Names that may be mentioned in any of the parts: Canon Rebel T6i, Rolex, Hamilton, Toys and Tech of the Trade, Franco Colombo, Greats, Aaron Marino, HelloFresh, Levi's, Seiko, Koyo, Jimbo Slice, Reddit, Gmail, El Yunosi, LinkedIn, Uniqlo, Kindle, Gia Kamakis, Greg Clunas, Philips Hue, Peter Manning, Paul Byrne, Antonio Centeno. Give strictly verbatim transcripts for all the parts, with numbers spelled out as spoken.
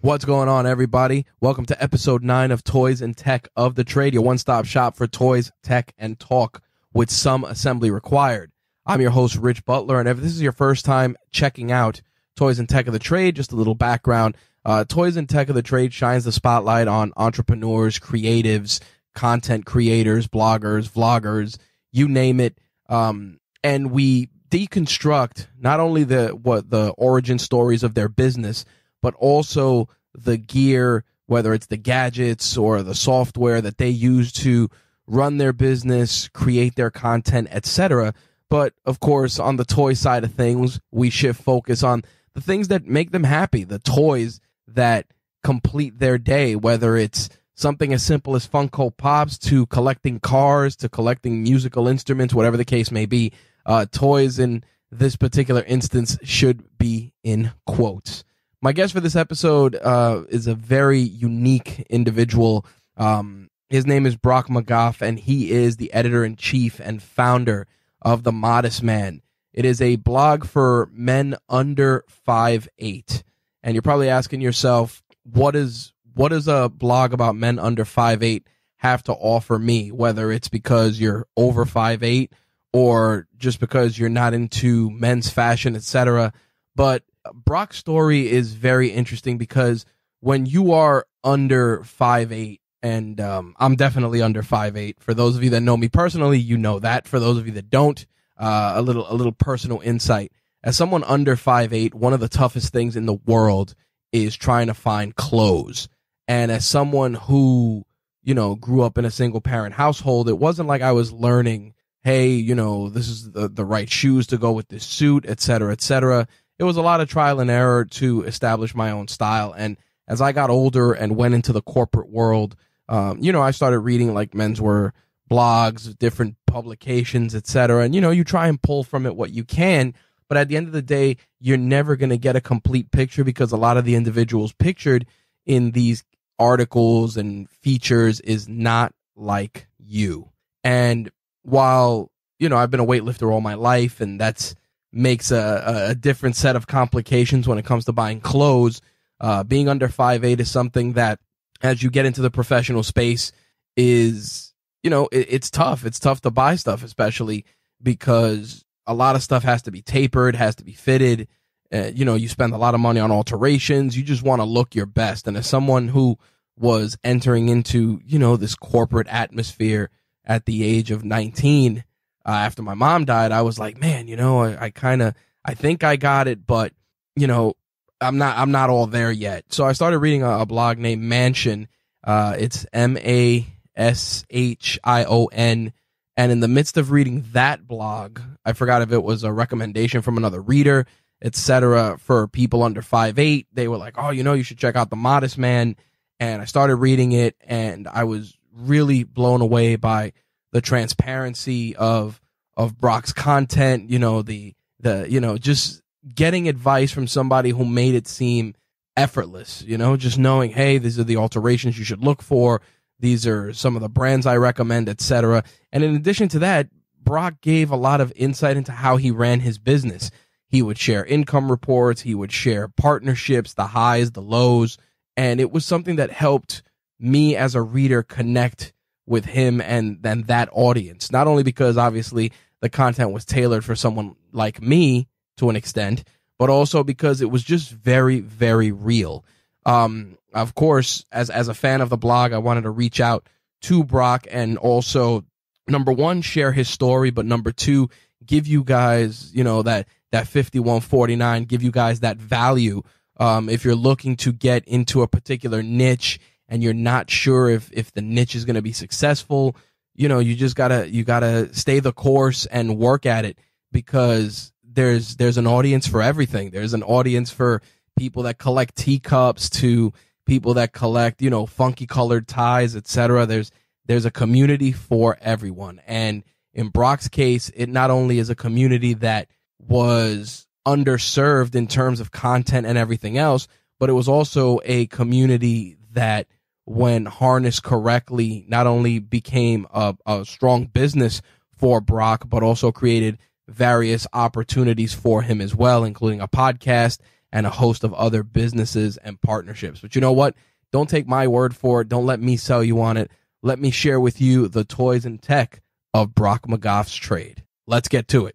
What's going on, everybody? Welcome to episode nine of Toys and Tech of the Trade, your one-stop shop for toys, tech, and talk with some assembly required. I'm your host, Rich Butler, and if this is your first time checking out Toys and Tech of the Trade, just a little background. Uh, Toys and Tech of the Trade shines the spotlight on entrepreneurs, creatives, content creators, bloggers, vloggers, you name it, um, and we deconstruct not only the what the origin stories of their business, but also the gear, whether it's the gadgets or the software that they use to run their business, create their content, et cetera. But, of course, on the toy side of things, we shift focus on the things that make them happy, the toys that complete their day, whether it's something as simple as Funko Pops to collecting cars to collecting musical instruments, whatever the case may be. Uh, toys in this particular instance should be in quotes. My guest for this episode uh, is a very unique individual. Um, his name is Brock McGoff, and he is the editor-in-chief and founder of The Modest Man. It is a blog for men under five eight. And you're probably asking yourself, what is what does a blog about men under five eight have to offer me, whether it's because you're over five eight or just because you're not into men's fashion, et cetera. But Brock's story is very interesting because when you are under five eight, and um, I'm definitely under five eight, for those of you that know me personally, you know that. For those of you that don't, uh, a little a little personal insight. As someone under five eight, one of the toughest things in the world is trying to find clothes. And as someone who, you know, grew up in a single-parent household, it wasn't like I was learning, hey, you know, this is the, the right shoes to go with this suit, et cetera, et cetera. It was a lot of trial and error to establish my own style. And as I got older and went into the corporate world, um, you know, I started reading like menswear blogs, different publications, et cetera. And, you know, you try and pull from it what you can. But at the end of the day, you're never going to get a complete picture because a lot of the individuals pictured in these articles and features is not like you. And while, you know, I've been a weightlifter all my life, and that's makes a, a different set of complications when it comes to buying clothes. Uh, being under five eight is something that, as you get into the professional space, is, you know, it, it's tough. It's tough to buy stuff, especially because a lot of stuff has to be tapered, has to be fitted. Uh, you know, you spend a lot of money on alterations. You just want to look your best. And as someone who was entering into, you know, this corporate atmosphere at the age of nineteen, Uh, after my mom died, I was like, man, you know, I, I kind of, I think I got it, but, you know, I'm not, I'm not all there yet. So I started reading a, a blog named Mansion. Uh, it's M A S H I O N. And in the midst of reading that blog, I forgot if it was a recommendation from another reader, et cetera, for people under five eight. They were like, oh, you know, you should check out The Modest Man. And I started reading it, and I was really blown away by the transparency of of Brock's content, you know, the the you know, just getting advice from somebody who made it seem effortless, you know, just knowing, hey, these are the alterations you should look for, these are some of the brands I recommend, et cetera. And in addition to that, Brock gave a lot of insight into how he ran his business. He would share income reports, he would share partnerships, the highs, the lows, and it was something that helped me as a reader connect with him and then that audience, not only because obviously the content was tailored for someone like me to an extent, but also because it was just very, very real. Um, of course, as, as a fan of the blog, I wanted to reach out to Brock and also, number one, share his story, but number two, give you guys, you know, that, that fifty-one forty-nine, give you guys that value. Um, if you're looking to get into a particular niche and you're not sure if, if the niche is going to be successful, you know, you just gotta, you gotta stay the course and work at it, because there's, there's an audience for everything. There's an audience for people that collect teacups to people that collect, you know, funky colored ties, et cetera. There's there's a community for everyone. And in Brock's case, it not only is a community that was underserved in terms of content and everything else, but it was also a community that, when harnessed correctly, not only became a, a strong business for Brock, but also created various opportunities for him as well, including a podcast and a host of other businesses and partnerships. But you know what? Don't take my word for it. Don't let me sell you on it. Let me share with you the toys and tech of Brock McGoff's trade. Let's get to it.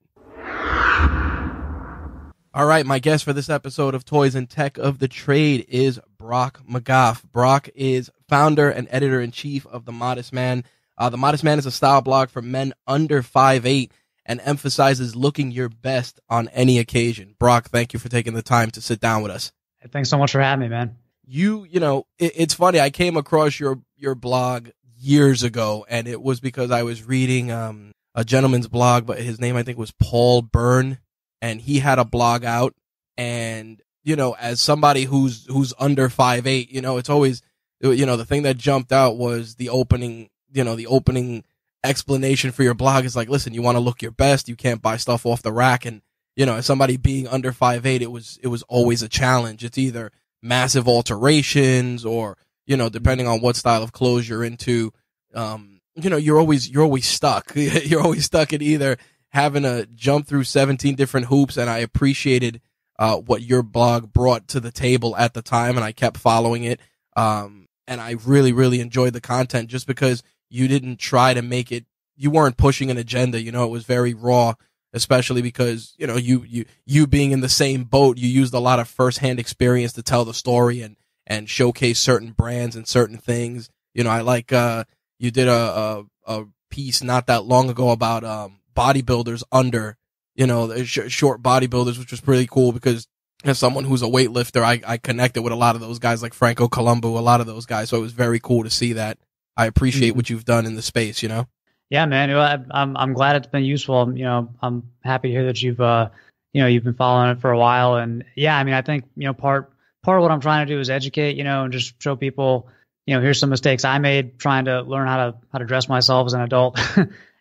All right, my guest for this episode of Toys and Tech of the Trade is Brock McGoff. Brock is founder and editor-in-chief of The Modest Man. Uh, The Modest Man is a style blog for men under five eight and emphasizes looking your best on any occasion. Brock, thank you for taking the time to sit down with us. Thanks so much for having me, man. You, you know, it, it's funny. I came across your, your blog years ago, and it was because I was reading um, a gentleman's blog, but his name, I think, was Paul Byrne. And he had a blog out, and, you know, as somebody who's who's under five eight, you know, it's always, you know, the thing that jumped out was the opening, you know, the opening explanation for your blog is like, listen, you want to look your best. You can't buy stuff off the rack. And, you know, as somebody being under five eight, it was it was always a challenge. It's either massive alterations or, you know, depending on what style of clothes you're into, um, you know, you're always you're always stuck. You're always stuck at either having to jump through seventeen different hoops, and I appreciated uh, what your blog brought to the table at the time, and I kept following it. Um, and I really, really enjoyed the content just because you didn't try to make it, you weren't pushing an agenda, you know, it was very raw, especially because, you know, you, you, you being in the same boat, you used a lot of firsthand experience to tell the story and, and showcase certain brands and certain things. You know, I like, uh, you did a, a, a piece not that long ago about, um, bodybuilders under, you know, sh- short bodybuilders, which was pretty cool because as someone who's a weightlifter, I, I connected with a lot of those guys like Franco Colombo, a lot of those guys. So it was very cool to see that. I appreciate mm-hmm. what you've done in the space, you know? Yeah, man. I, I'm, I'm glad it's been useful. You know, I'm happy to hear that you've, uh, you know, you've been following it for a while. And yeah, I mean, I think, you know, part, part of what I'm trying to do is educate, you know, and just show people, you know, here's some mistakes I made trying to learn how to, how to dress myself as an adult.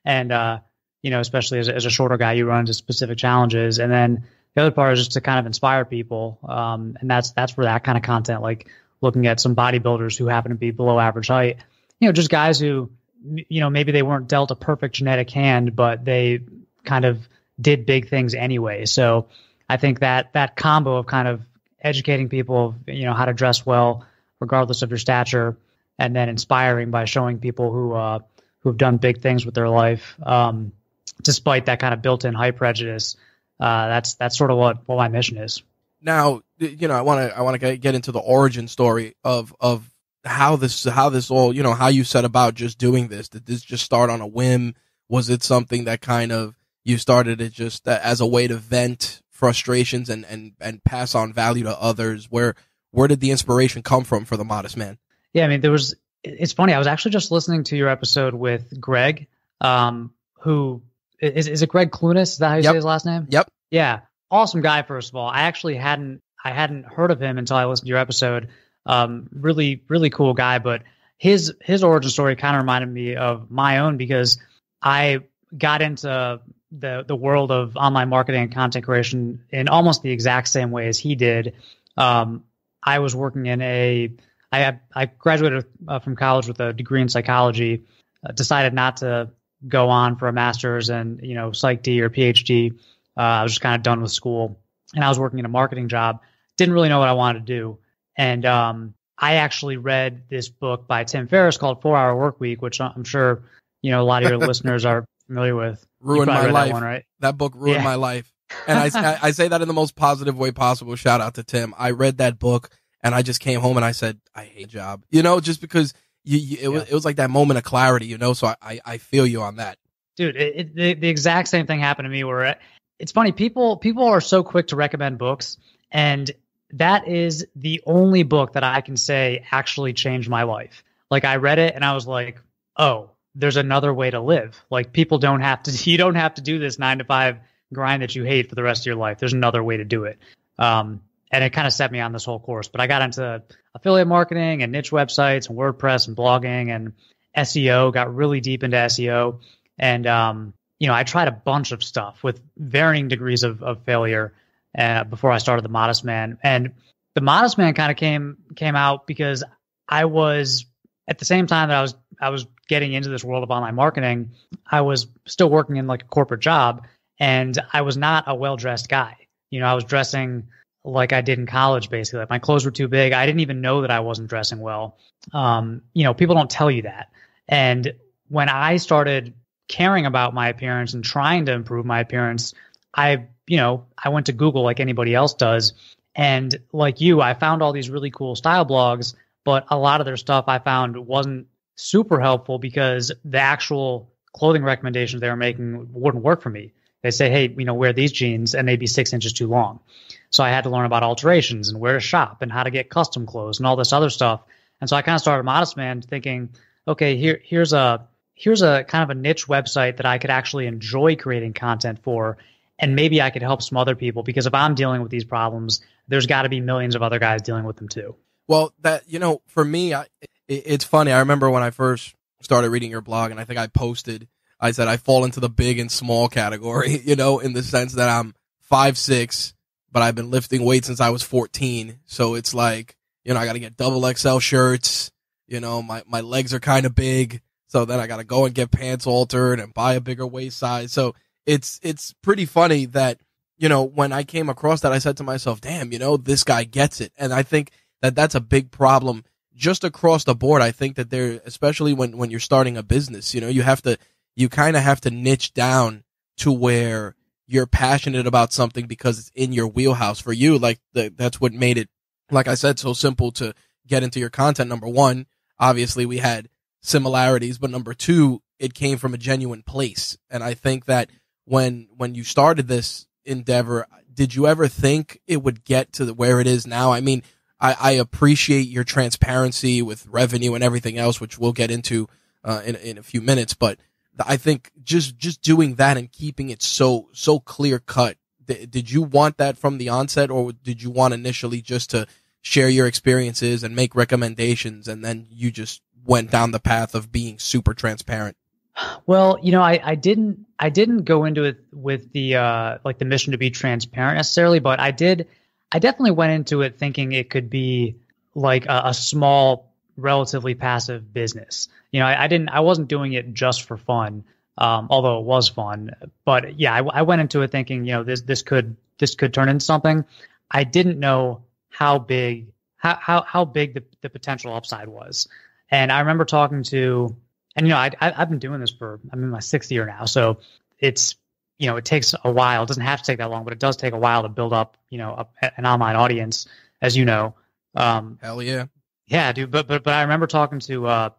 and, uh, you know, especially as, as a shorter guy, you run into specific challenges. And then the other part is just to kind of inspire people. Um, and that's, that's where that kind of content, like looking at some bodybuilders who happen to be below average height, you know, just guys who, you know, maybe they weren't dealt a perfect genetic hand, but they kind of did big things anyway. So I think that, that combo of kind of educating people, of, you know, how to dress well, regardless of your stature, and then inspiring by showing people who, uh, who've done big things with their life. Um, despite that kind of built-in height prejudice, uh, that's that's sort of what, what my mission is. Now, you know, I want to I want to get into the origin story of of how this how this all, you know, how you set about just doing this. Did this just start on a whim? Was it something that kind of you started it just as a way to vent frustrations and and and pass on value to others? Where where did the inspiration come from for The Modest Man? Yeah, I mean, there was. It's funny. I was actually just listening to your episode with Greg, um, who. Is is it Greg Clunas? Is that how you yep. say his last name? Yep. Yeah. Awesome guy, first of all. I actually hadn't I hadn't heard of him until I listened to your episode. Um, really, really cool guy. But his his origin story kind of reminded me of my own because I got into the the world of online marketing and content creation in almost the exact same way as he did. Um, I was working in a I had, I graduated uh, from college with a degree in psychology, uh, decided not to go on for a master's and, you know, psych D or P H D. Uh, I was just kind of done with school and I was working in a marketing job. Didn't really know what I wanted to do. And, um, I actually read this book by Tim Ferriss called Four Hour Work Week, which I'm sure, you know, a lot of your listeners are familiar with. Ruined my life. That one, right? That book ruined yeah. my life. And I, I say that in the most positive way possible. Shout out to Tim. I read that book and I just came home and I said, I hate job, you know, just because You, you, it, yeah. was, it was like that moment of clarity, you know, so I, I, I feel you on that. Dude, it, it, the, the exact same thing happened to me where it, it's funny. People people are so quick to recommend books. And that is the only book that I can say actually changed my life. Like I read it and I was like, oh, there's another way to live. Like people don't have to, you don't have to do this nine to five grind that you hate for the rest of your life. There's another way to do it. Um, And it kind of set me on this whole course. But I got into affiliate marketing and niche websites and WordPress and blogging and S E O, got really deep into S E O. And, um, you know, I tried a bunch of stuff with varying degrees of, of failure uh, before I started The Modest Man. And The Modest Man kind of came came out because I was, at the same time that I was I was getting into this world of online marketing, I was still working in like a corporate job, and I was not a well-dressed guy. You know, I was dressing like I did in college, basically. Like my clothes were too big. I didn't even know that I wasn't dressing well. Um, you know, people don't tell you that. And when I started caring about my appearance and trying to improve my appearance, I, you know, I went to Google like anybody else does. And like you, I found all these really cool style blogs, but a lot of their stuff I found wasn't super helpful because the actual clothing recommendations they were making wouldn't work for me. They say, hey, you know, wear these jeans, and they'd be six inches too long. So I had to learn about alterations and where to shop and how to get custom clothes and all this other stuff. And so I kind of started Modest Man thinking, okay, here, here's a, here's a kind of a niche website that I could actually enjoy creating content for. And maybe I could help some other people, because if I'm dealing with these problems, there's got to be millions of other guys dealing with them too. Well, that, you know, for me, I, it, it's funny. I remember when I first started reading your blog, and I think I posted, I said, I fall into the big and small category, you know, in the sense that I'm five six, but I've been lifting weight since I was fourteen. So it's like, you know, I got to get double X L shirts. You know, my, my legs are kind of big. So then I got to go and get pants altered and buy a bigger waist size. So it's, it's pretty funny that, you know, when I came across that, I said to myself, damn, you know, this guy gets it. And I think that that's a big problem just across the board. I think that there, especially when, when you're starting a business, you know, you have to, you kind of have to niche down to where you're passionate about something because it's in your wheelhouse. For you, like the, that's what made it, like I said, so simple to get into your content. Number one, obviously we had similarities, but number two, it came from a genuine place. And I think that when, when you started this endeavor, did you ever think it would get to the, where it is now? I mean, I, I appreciate your transparency with revenue and everything else, which we'll get into uh, in, in a few minutes, but I think just, just doing that and keeping it so, so clear cut. Th- did you want that from the onset, or did you want initially just to share your experiences and make recommendations? And then you just went down the path of being super transparent. Well, you know, I, I didn't, I didn't go into it with the, uh, like the mission to be transparent necessarily, but I did, I definitely went into it thinking it could be like a, a small, relatively passive business. You know, I, I didn't, I wasn't doing it just for fun. Um, although it was fun, but yeah, I, I went into it thinking, you know, this, this could, this could turn into something. I didn't know how big, how, how, how big the, the potential upside was. And I remember talking to, and, you know, I, I, I've been doing this for, I'm in my sixth year now. So it's, you know, it takes a while. It doesn't have to take that long, but it does take a while to build up, you know, a, an online audience, as you know. Um, Hell yeah. Yeah, dude. But, but, but I remember talking to, uh,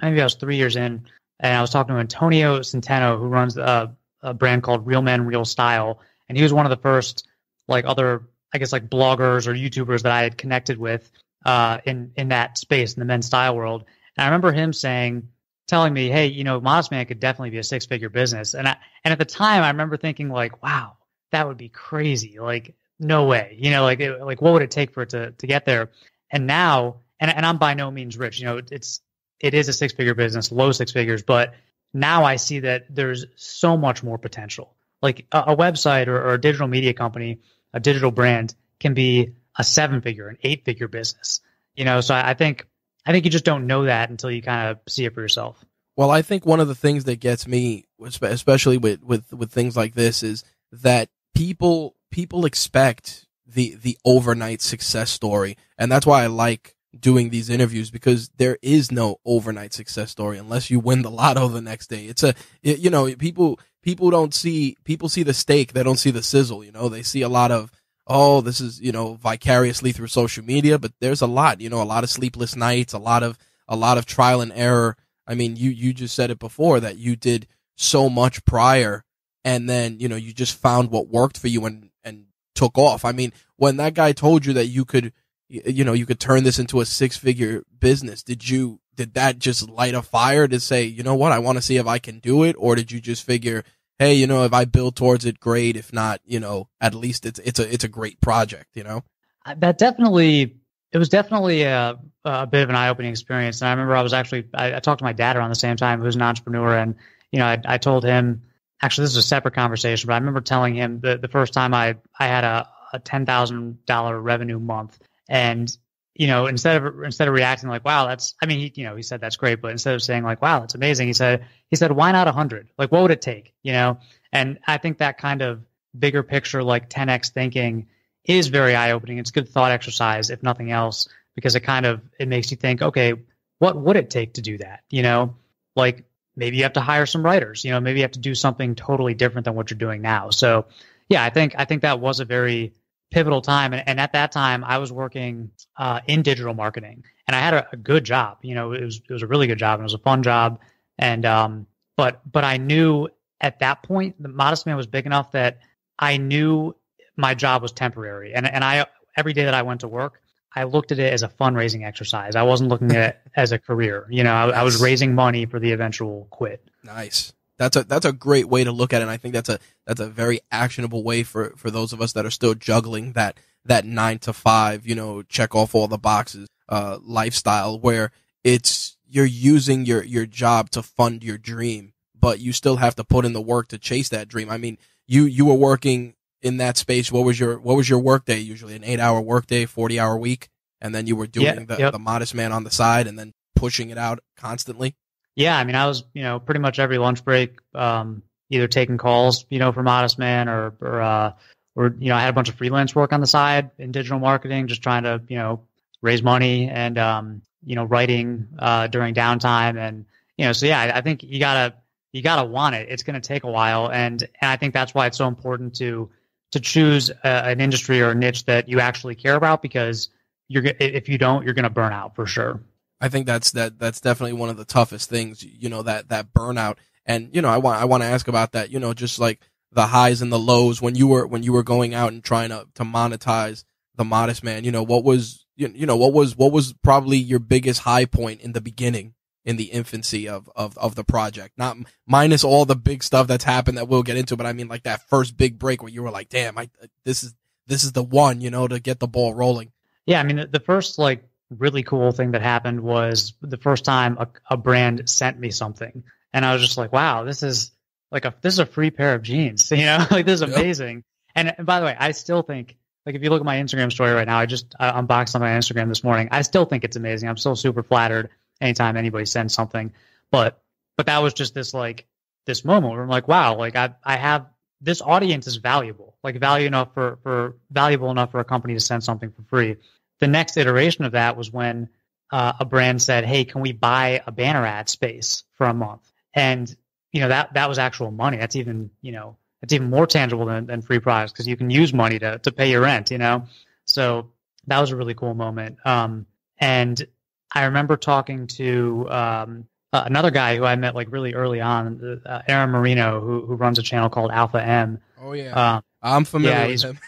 maybe I was three years in, and I was talking to Antonio Centeno, who runs a, a brand called Real Men Real Style. And he was one of the first, like, other, I guess, like bloggers or YouTubers that I had connected with, uh, in, in that space, in the men's style world. And I remember him saying, telling me, hey, you know, Modest Man could definitely be a six figure business. And I, and at the time I remember thinking like, wow, that would be crazy. Like, no way, you know, like, it, like what would it take for it to, to get there? And now, and, and I'm by no means rich, you know, it, it's, it is a six figure business, low six figures, but now I see that there's so much more potential. Like a, a website or, or a digital media company, a digital brand can be a seven figure, an eight figure business, you know? So I, I think, I think you just don't know that until you kind of see it for yourself. Well, I think one of the things that gets me, especially with, with, with things like this, is that people, people expect the, the overnight success story. And that's why I like doing these interviews, because there is no overnight success story unless you win the lotto the next day. It's a, it, you know, people, people don't see, people see the steak. They don't see the sizzle. You know, they see a lot of, oh, this is, you know, vicariously through social media, but there's a lot, you know, a lot of sleepless nights, a lot of, a lot of trial and error. I mean, you, you just said it before that you did so much prior, and then, you know, you just found what worked for you and, and took off. I mean, when that guy told you that you could, you know, you could turn this into a six figure business, did you, did that just light a fire to say, you know what, I want to see if I can do it? Or did you just figure, hey, you know, if I build towards it, great. If not, you know, at least it's, it's a, it's a great project, you know? that definitely, it was definitely a, a bit of an eye-opening experience. And I remember I was actually, I, I talked to my dad around the same time, who's an entrepreneur. And, you know, I, I told him, actually, this is a separate conversation, but I remember telling him that the first time I, I had a, a ten thousand dollars revenue month. And, you know, instead of, instead of reacting like, wow, that's, I mean, he, you know, he said, that's great. But instead of saying like, wow, that's amazing. He said, he said, why not a hundred? Like, what would it take? You know? And I think that kind of bigger picture, like ten X thinking is very eye-opening. It's good thought exercise, if nothing else, because it kind of, it makes you think, okay, what would it take to do that? You know, like maybe you have to hire some writers, you know, maybe you have to do something totally different than what you're doing now. So yeah, I think, I think that was a very pivotal time. And, and at that time I was working uh, in digital marketing and I had a, a good job, you know, it was, it was a really good job and it was a fun job. And, um, but, but I knew at that point, the Modest Man was big enough that I knew my job was temporary. And, and I, every day that I went to work, I looked at it as a fundraising exercise. I wasn't looking at it as a career. You know, I, nice. I was raising money for the eventual quit. Nice. That's a that's a great way to look at it. And I think that's a that's a very actionable way for, for those of us that are still juggling that that nine to five, you know, check off all the boxes uh, lifestyle, where it's you're using your, your job to fund your dream, but you still have to put in the work to chase that dream. I mean, you you were working in that space. What was your what was your work day usually? An eight hour work day, forty hour week, and then you were doing yeah, the, yep. the Modest Man on the side and then pushing it out constantly? Yeah, I mean, I was, you know, pretty much every lunch break, um, either taking calls, you know, for Modest Man or, or, uh, or, you know, I had a bunch of freelance work on the side in digital marketing, just trying to, you know, raise money and, um, you know, writing, uh, during downtime. And, you know, so yeah, I, I think you gotta, you gotta want it. It's going to take a while. And, and I think that's why it's so important to, to choose a, an industry or a niche that you actually care about, because you're, if you don't, you're going to burn out for sure. I think that's that. That's definitely one of the toughest things, you know, that that burnout. And you know, I want I want to ask about that. You know, just like the highs and the lows when you were when you were going out and trying to, to monetize the Modest Man. You know, what was you, you know what was what was probably your biggest high point in the beginning, in the infancy of of of the project? Not minus all the big stuff that's happened that we'll get into, but I mean like that first big break where you were like, damn, I this is this is the one, you know, to get the ball rolling. Yeah, I mean the first like. really cool thing that happened was the first time a, a brand sent me something, and I was just like, wow, this is like a, this is a free pair of jeans, you know, like this is amazing. Yep. And by the way, I still think like, if you look at my Instagram story right now, I just I unboxed something on Instagram this morning. I still think it's amazing. I'm still super flattered anytime anybody sends something, but, but that was just this, like this moment where I'm like, wow, like I, I have this audience is valuable, like value enough for, for valuable enough for a company to send something for free. The next iteration of that was when uh, a brand said, hey, can we buy a banner ad space for a month? And, you know, that, that was actual money. That's even, you know, that's even more tangible than, than free products, because you can use money to, to pay your rent, you know? So that was a really cool moment. Um, and I remember talking to um, uh, another guy who I met like really early on, uh, Aaron Marino, who, who runs a channel called Alpha M. Oh, yeah. Um, I'm familiar yeah, with him.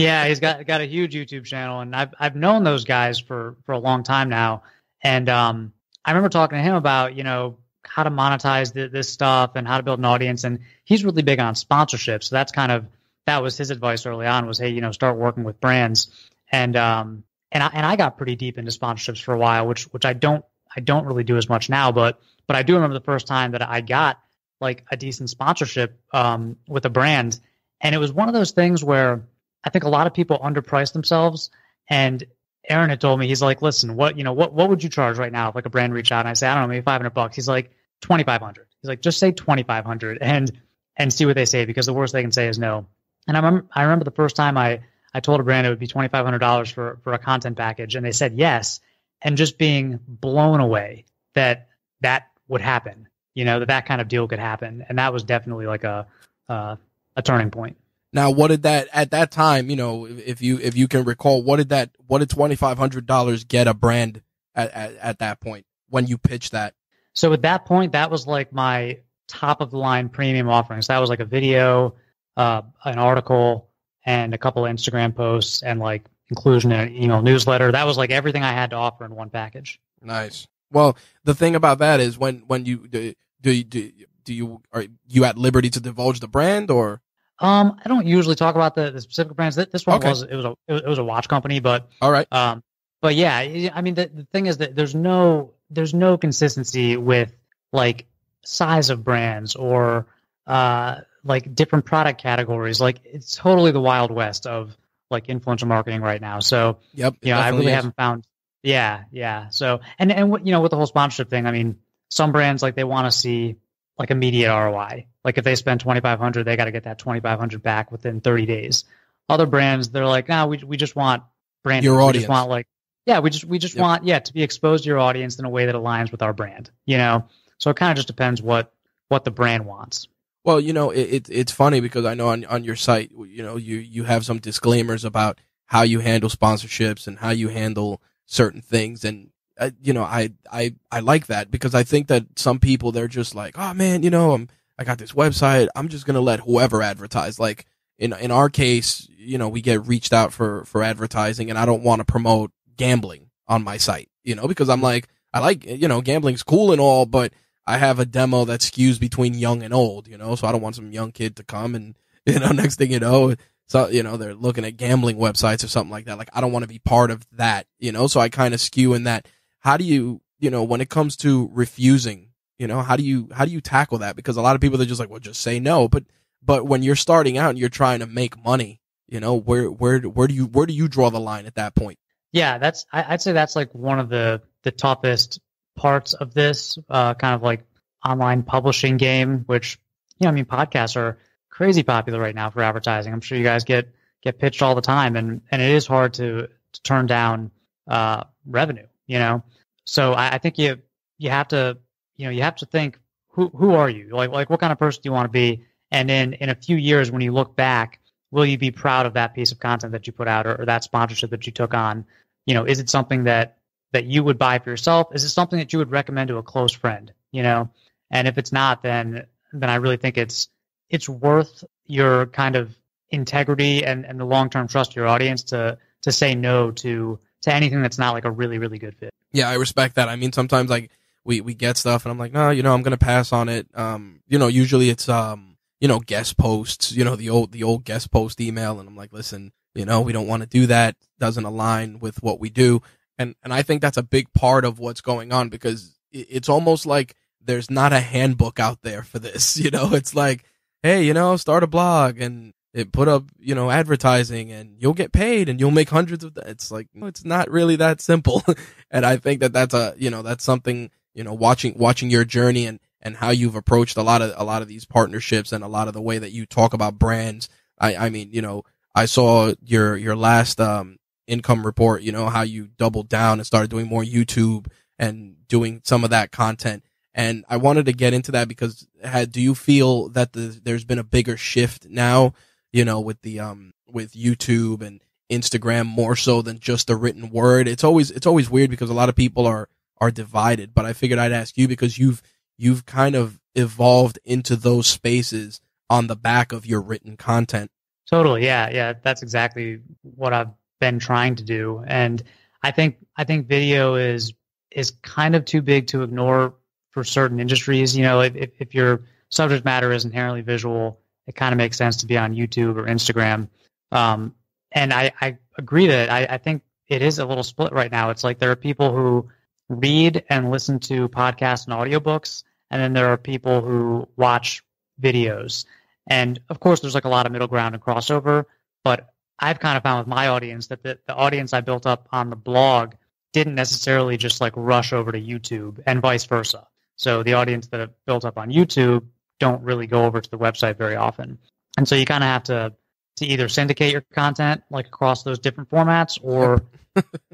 Yeah, he's got got a huge YouTube channel, and I've I've known those guys for, for a long time now. And um, I remember talking to him about, you know, how to monetize the, this stuff and how to build an audience. And he's really big on sponsorship, so that's kind of that was his advice early on was, hey, you know, start working with brands. And um and I and I got pretty deep into sponsorships for a while, which which I don't I don't really do as much now, but but I do remember the first time that I got like a decent sponsorship um with a brand. And it was one of those things where I think a lot of people underprice themselves. And Aaron had told me, he's like, listen, what, you know, what, what would you charge right now if like a brand reached out? And I say, I don't know, maybe five hundred bucks. He's like, twenty-five hundred. He's like, just say twenty-five hundred and, and see what they say, because the worst they can say is no. And I remember, I remember the first time I, I told a brand it would be twenty-five hundred dollars for, for a content package. And they said yes. And just being blown away that that would happen, you know, that that kind of deal could happen. And that was definitely like a, uh, a turning point. Now, what did that at that time, you know, if you if you can recall, what did that what did twenty-five hundred dollars get a brand at, at, at that point when you pitched that? So at that point, that was like my top of the line premium offerings. That was like a video, uh, an article, and a couple of Instagram posts, and like inclusion in an email newsletter. That was like everything I had to offer in one package. Nice. Well, the thing about that is when when you do do do, do you are you at liberty to divulge the brand or? Um, I don't usually talk about the, the specific brands. This one okay. was it was a it was a watch company, but all right. Um, but yeah, I mean the, the thing is that there's no there's no consistency with like size of brands or uh like different product categories. Like it's totally the Wild West of like influencer marketing right now. So yep, you know, I really is. haven't found. Yeah, yeah. So and and what you know with the whole sponsorship thing, I mean some brands like they want to see like immediate R O I. Like if they spend twenty-five hundred dollars, they got to get that twenty-five hundred dollars back within thirty days. Other brands, they're like, no, we we just want brand. Your audience. We just want like, yeah, we just, we just yep. want, yeah, to be exposed to your audience in a way that aligns with our brand, you know? So it kind of just depends what, what the brand wants. Well, you know, it, it it's funny because I know on, on your site, you know, you, you have some disclaimers about how you handle sponsorships and how you handle certain things. And, uh, you know, I, I, I like that because I think that some people, they're just like, oh man, you know, I'm, I got this website. I'm just going to let whoever advertise. Like in in our case, you know, we get reached out for, for advertising and I don't want to promote gambling on my site, you know, because I'm like, I like, you know, gambling's cool and all, but I have a demo that skews between young and old, you know, so I don't want some young kid to come and, you know, next thing you know, so, you know, they're looking at gambling websites or something like that. Like I don't want to be part of that, you know, so I kind of skew in that. How do you, you know, when it comes to refusing, you know, how do you how do you tackle that? Because a lot of people, they're just like, well, just say no. But but when you're starting out and you're trying to make money, you know, where where where do you where do you draw the line at that point? Yeah, that's I, I'd say that's like one of the the toughest parts of this uh, kind of like online publishing game, which, you know, I mean, podcasts are crazy popular right now for advertising. I'm sure you guys get get pitched all the time. And, and it is hard to, to turn down uh, revenue, you know. So I, I think you you have to. You know, you have to think, who who are you? Like, like what kind of person do you want to be? And then in a few years, when you look back, will you be proud of that piece of content that you put out or, or that sponsorship that you took on? You know, is it something that, that you would buy for yourself? Is it something that you would recommend to a close friend? You know, and if it's not, then then I really think it's it's worth your kind of integrity and, and the long-term trust of your audience to to say no to to anything that's not like a really, really good fit. Yeah, I respect that. I mean, sometimes like, We we get stuff and I'm like, no, you know, I'm going to pass on it. Um, you know, usually it's, um, you know, guest posts, you know, the old, the old guest post email. And I'm like, listen, you know, we don't want to do that. Doesn't align with what we do. And, and I think that's a big part of what's going on because it's almost like there's not a handbook out there for this. You know, it's like, hey, you know, start a blog and it put up, you know, advertising and you'll get paid and you'll make hundreds of that. It's like, no, it's not really that simple. And I think that that's a, you know, that's something, you know, watching, watching your journey and, and how you've approached a lot of, a lot of these partnerships and a lot of the way that you talk about brands. I, I mean, you know, I saw your, your last, um, income report, you know, how you doubled down and started doing more YouTube and doing some of that content. And I wanted to get into that because had, do you feel that the, there's been a bigger shift now, you know, with the, um, with YouTube and Instagram more so than just the written word? It's always, it's always weird because a lot of people are, are divided, but I figured I'd ask you because you've you've kind of evolved into those spaces on the back of your written content. Totally, yeah, yeah, that's exactly what I've been trying to do, and I think I think video is is kind of too big to ignore for certain industries. You know, if if, if your subject matter is inherently visual, it kind of makes sense to be on YouTube or Instagram. Um, and I, I agree that I, I think it is a little split right now. It's like there are people who read and listen to podcasts and audiobooks, and then there are people who watch videos. And of course, there's like a lot of middle ground and crossover, but I've kind of found with my audience that the, the audience I built up on the blog didn't necessarily just like rush over to YouTube and vice versa. So the audience that I've built up on YouTube don't really go over to the website very often. And so you kind of have to to either syndicate your content like across those different formats or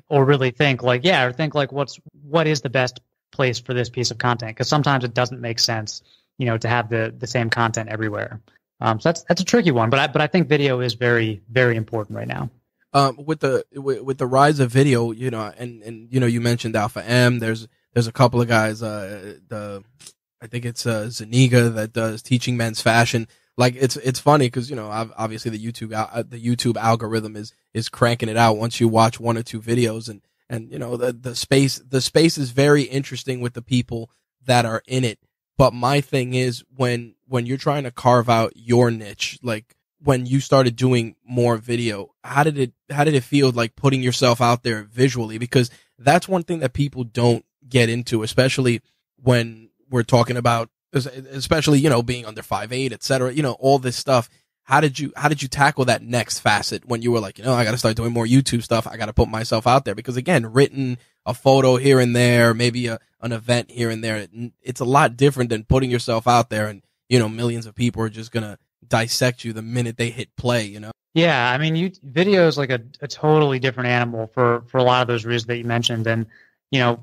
or really think like, yeah, or think like what's, what is the best place for this piece of content? Cause sometimes it doesn't make sense, you know, to have the, the same content everywhere. Um, so that's, that's a tricky one, but I, but I think video is very, very important right now. Um, with the, with, with the rise of video, you know, and, and, you know, you mentioned Alpha M, there's, there's a couple of guys, uh, the, I think it's uh Zuniga that does teaching men's fashion. Like it's, it's funny cause you know, obviously the YouTube, uh, the YouTube algorithm is, is cranking it out once you watch one or two videos and, and, you know, the, the space, the space is very interesting with the people that are in it. But my thing is when, when you're trying to carve out your niche, like when you started doing more video, how did it, how did it feel like putting yourself out there visually? Because that's one thing that people don't get into, especially when we're talking about, especially, you know, being under five eight, et cetera, you know, all this stuff. How did you, how did you tackle that next facet when you were like, you know, I got to start doing more YouTube stuff. I got to put myself out there, because again, written, a photo here and there, maybe a, an event here and there, it's a lot different than putting yourself out there and, you know, millions of people are just going to dissect you the minute they hit play, you know? Yeah. I mean, you, video is like a, a totally different animal for, for a lot of those reasons that you mentioned. And, you know,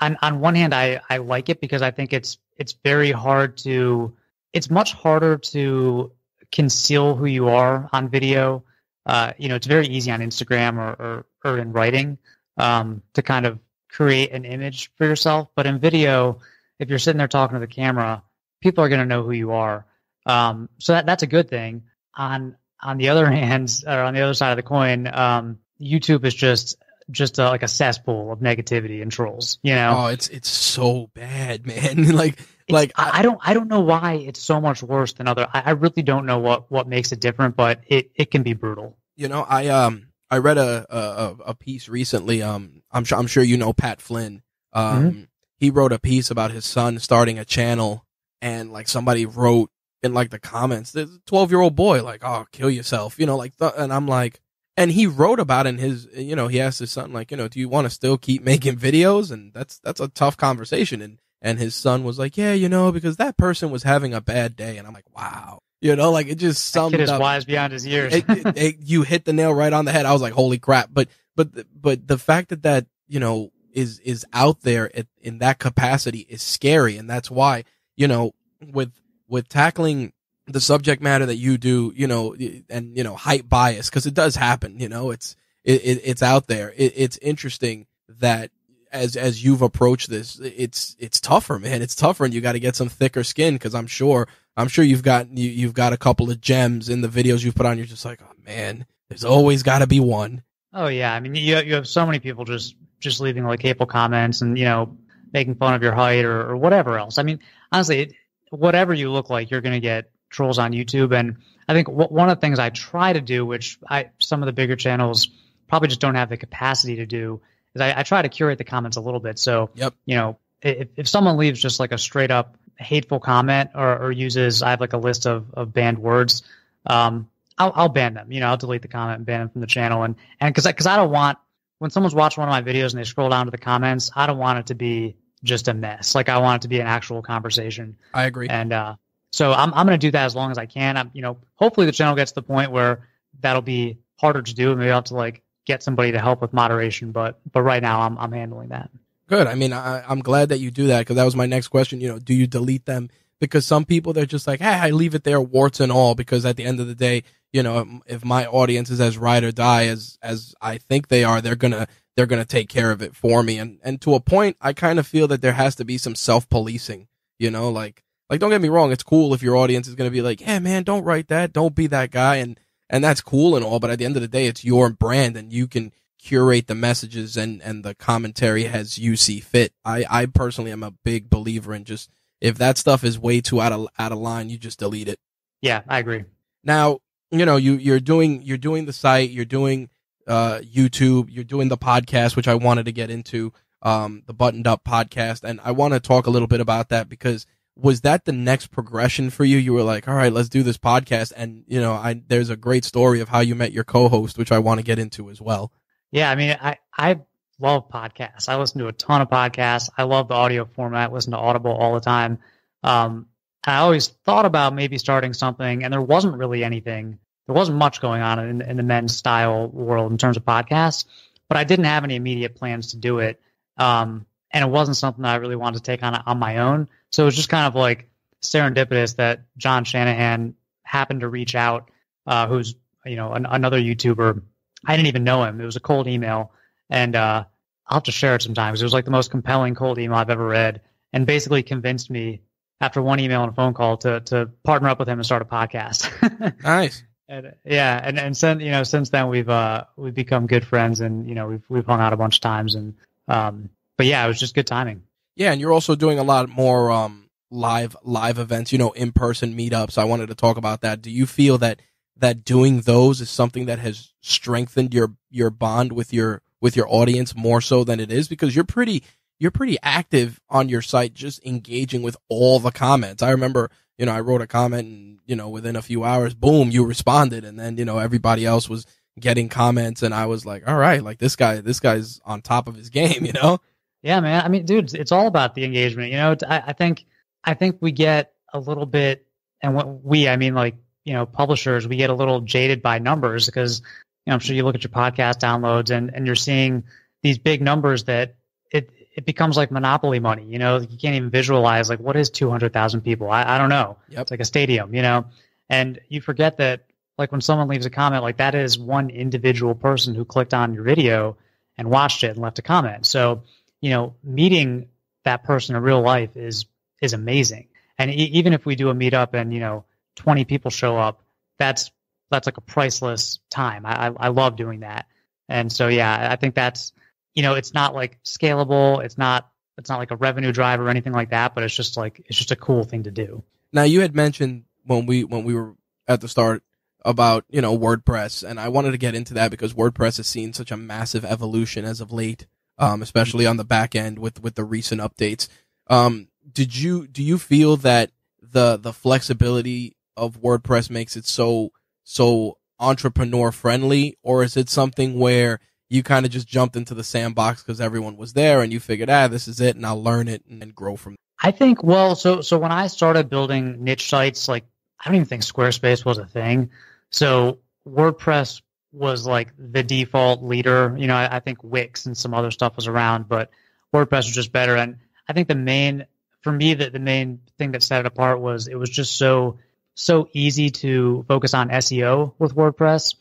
on, on one hand, I, I like it because I think it's, it's very hard to, it's much harder to conceal who you are on video. Uh, you know, it's very easy on Instagram or, or, or in writing, um, to kind of create an image for yourself. But in video, if you're sitting there talking to the camera, people are going to know who you are. Um, so that, that's a good thing. On, on the other hand, or on the other side of the coin, um, YouTube is just, just a, like a cesspool of negativity and trolls, you know? Oh, it's, it's so bad, man. like, it's, like I, I don't, I don't know why it's so much worse than other. I, I really don't know what, what makes it different, but it, it can be brutal. You know, I, um, I read a, a, a piece recently. Um, I'm sure, I'm sure, you know, Pat Flynn, um, mm-hmm. He wrote a piece about his son starting a channel, and like somebody wrote, in like the comments, this twelve year old boy, like, oh, kill yourself, you know, like, th and I'm like, and he wrote about it in his, you know, he asked his son, like, you know, do you want to still keep making videos? And that's, that's a tough conversation. And, and his son was like, yeah, you know, because that person was having a bad day. And I'm like, wow, you know, like it just summed up. That kid is wise beyond his years. it, it, it, you hit the nail right on the head. I was like, holy crap. But, but, but the fact that that, you know, is, is out there at, in that capacity is scary. And that's why, you know, with, with tackling the subject matter that you do, you know, and, you know, hype bias, because it does happen, you know, it's, it, it, it's out there. It, it's interesting that as, as you've approached this, it's, it's tougher, man. It's tougher, and you got to get some thicker skin. Cause I'm sure, I'm sure you've got, you, you've got a couple of gems in the videos you've put on. You're just like, oh man, there's always gotta be one. Oh yeah. I mean, you, you have so many people just, just leaving like hateful comments and, you know, making fun of your height or, or whatever else. I mean, honestly, it, whatever you look like, you're going to get trolls on YouTube. And I think w one of the things I try to do, which I, some of the bigger channels probably just don't have the capacity to do, is I, I try to curate the comments a little bit. So, yep. You know, if, if someone leaves just like a straight up hateful comment or, or uses, I have like a list of, of banned words, um, I'll, I'll ban them, you know, I'll delete the comment and ban them from the channel. And, and cause I, cause I don't want, when someone's watching one of my videos and they scroll down to the comments, I don't want it to be just a mess. Like I want it to be an actual conversation. I agree. And, uh, so I'm, I'm going to do that as long as I can. I'm, you know, hopefully the channel gets to the point where that'll be harder to do. And maybe I'll have to like get somebody to help with moderation. But, but right now I'm, I'm handling that. Good. I mean, I, I'm glad that you do that, because that was my next question. You know, do you delete them? Because some people, they're just like, hey, I leave it there, warts and all, because at the end of the day, you know, if my audience is as ride or die as, as I think they are, they're going to, they're going to take care of it for me. And, and to a point, I kind of feel that there has to be some self-policing, you know, like, like, don't get me wrong. It's cool if your audience is going to be like, yeah, man, don't write that. Don't be that guy. And, and that's cool and all. But at the end of the day, it's your brand, and you can curate the messages and, and the commentary as you see fit. I, I personally am a big believer in just, if that stuff is way too out of, out of line, you just delete it. Yeah, I agree. Now, you know, you, you're doing, you're doing the site, you're doing, uh, YouTube, you're doing the podcast, which I wanted to get into, um, the Buttoned Up podcast. And I want to talk a little bit about that, because was that the next progression for you? You were like, all right, let's do this podcast. And you know, I, there's a great story of how you met your co-host, which I want to get into as well. Yeah. I mean, I, I love podcasts. I listen to a ton of podcasts. I love the audio format. I listen to Audible all the time. Um, I always thought about maybe starting something, and there wasn't really anything. There wasn't much going on in, in the men's style world in terms of podcasts, but I didn't have any immediate plans to do it. Um, and it wasn't something that I really wanted to take on on my own. So it was just kind of like serendipitous that John Shanahan happened to reach out, uh, who's, you know, an, another YouTuber. I didn't even know him. It was a cold email, and uh, I'll have to share it sometimes. It was like the most compelling cold email I've ever read, and basically convinced me after one email and a phone call to, to partner up with him and start a podcast. Nice. And, yeah, and and since you know, since then we've uh we've become good friends, and you know we've we've hung out a bunch of times, and um but yeah, it was just good timing. Yeah, and you're also doing a lot more um live live events, you know, in person meetups. I wanted to talk about that. Do you feel that that doing those is something that has strengthened your your bond with your with your audience more so than it is, because you're pretty you're pretty active on your site, just engaging with all the comments. I remember, you know, I wrote a comment and, you know, within a few hours, boom, you responded, and then, you know, everybody else was getting comments, and I was like, all right, like this guy this guy's on top of his game, you know? Yeah, man. I mean, dude, it's all about the engagement. You know, I, I think I think we get a little bit, and what we, I mean, like, you know, publishers, we get a little jaded by numbers, because, you know, I'm sure you look at your podcast downloads and, and you're seeing these big numbers that it, it becomes like monopoly money. You know, you can't even visualize, like, what is two hundred thousand people? I, I don't know. Yep. It's like a stadium, you know, and you forget that, like, when someone leaves a comment, like, that is one individual person who clicked on your video and watched it and left a comment. So, you know, meeting that person in real life is, is amazing. And e- even if we do a meetup and, you know, twenty people show up, that's, that's like a priceless time. I, I, I love doing that. And so, yeah, I think that's, you know, it's not like scalable. It's not, it's not like a revenue drive or anything like that, but it's just like, it's just a cool thing to do. Now, you had mentioned when we, when we were at the start about, you know, WordPress, and I wanted to get into that because WordPress has seen such a massive evolution as of late, um, especially on the back end with, with the recent updates. Um, did you, do you feel that the, the flexibility of WordPress makes it so, so entrepreneur friendly, or is it something where you kind of just jumped into the sandbox because everyone was there and you figured, ah, this is it, and I'll learn it and, and grow from there? I think, well, so, so when I started building niche sites, like, I don't even think Squarespace was a thing. So WordPress was like the default leader. You know, I, I think Wix and some other stuff was around, but WordPress was just better. And I think the main, for me, that the main thing that set it apart was it was just so, so easy to focus on S E O with WordPress.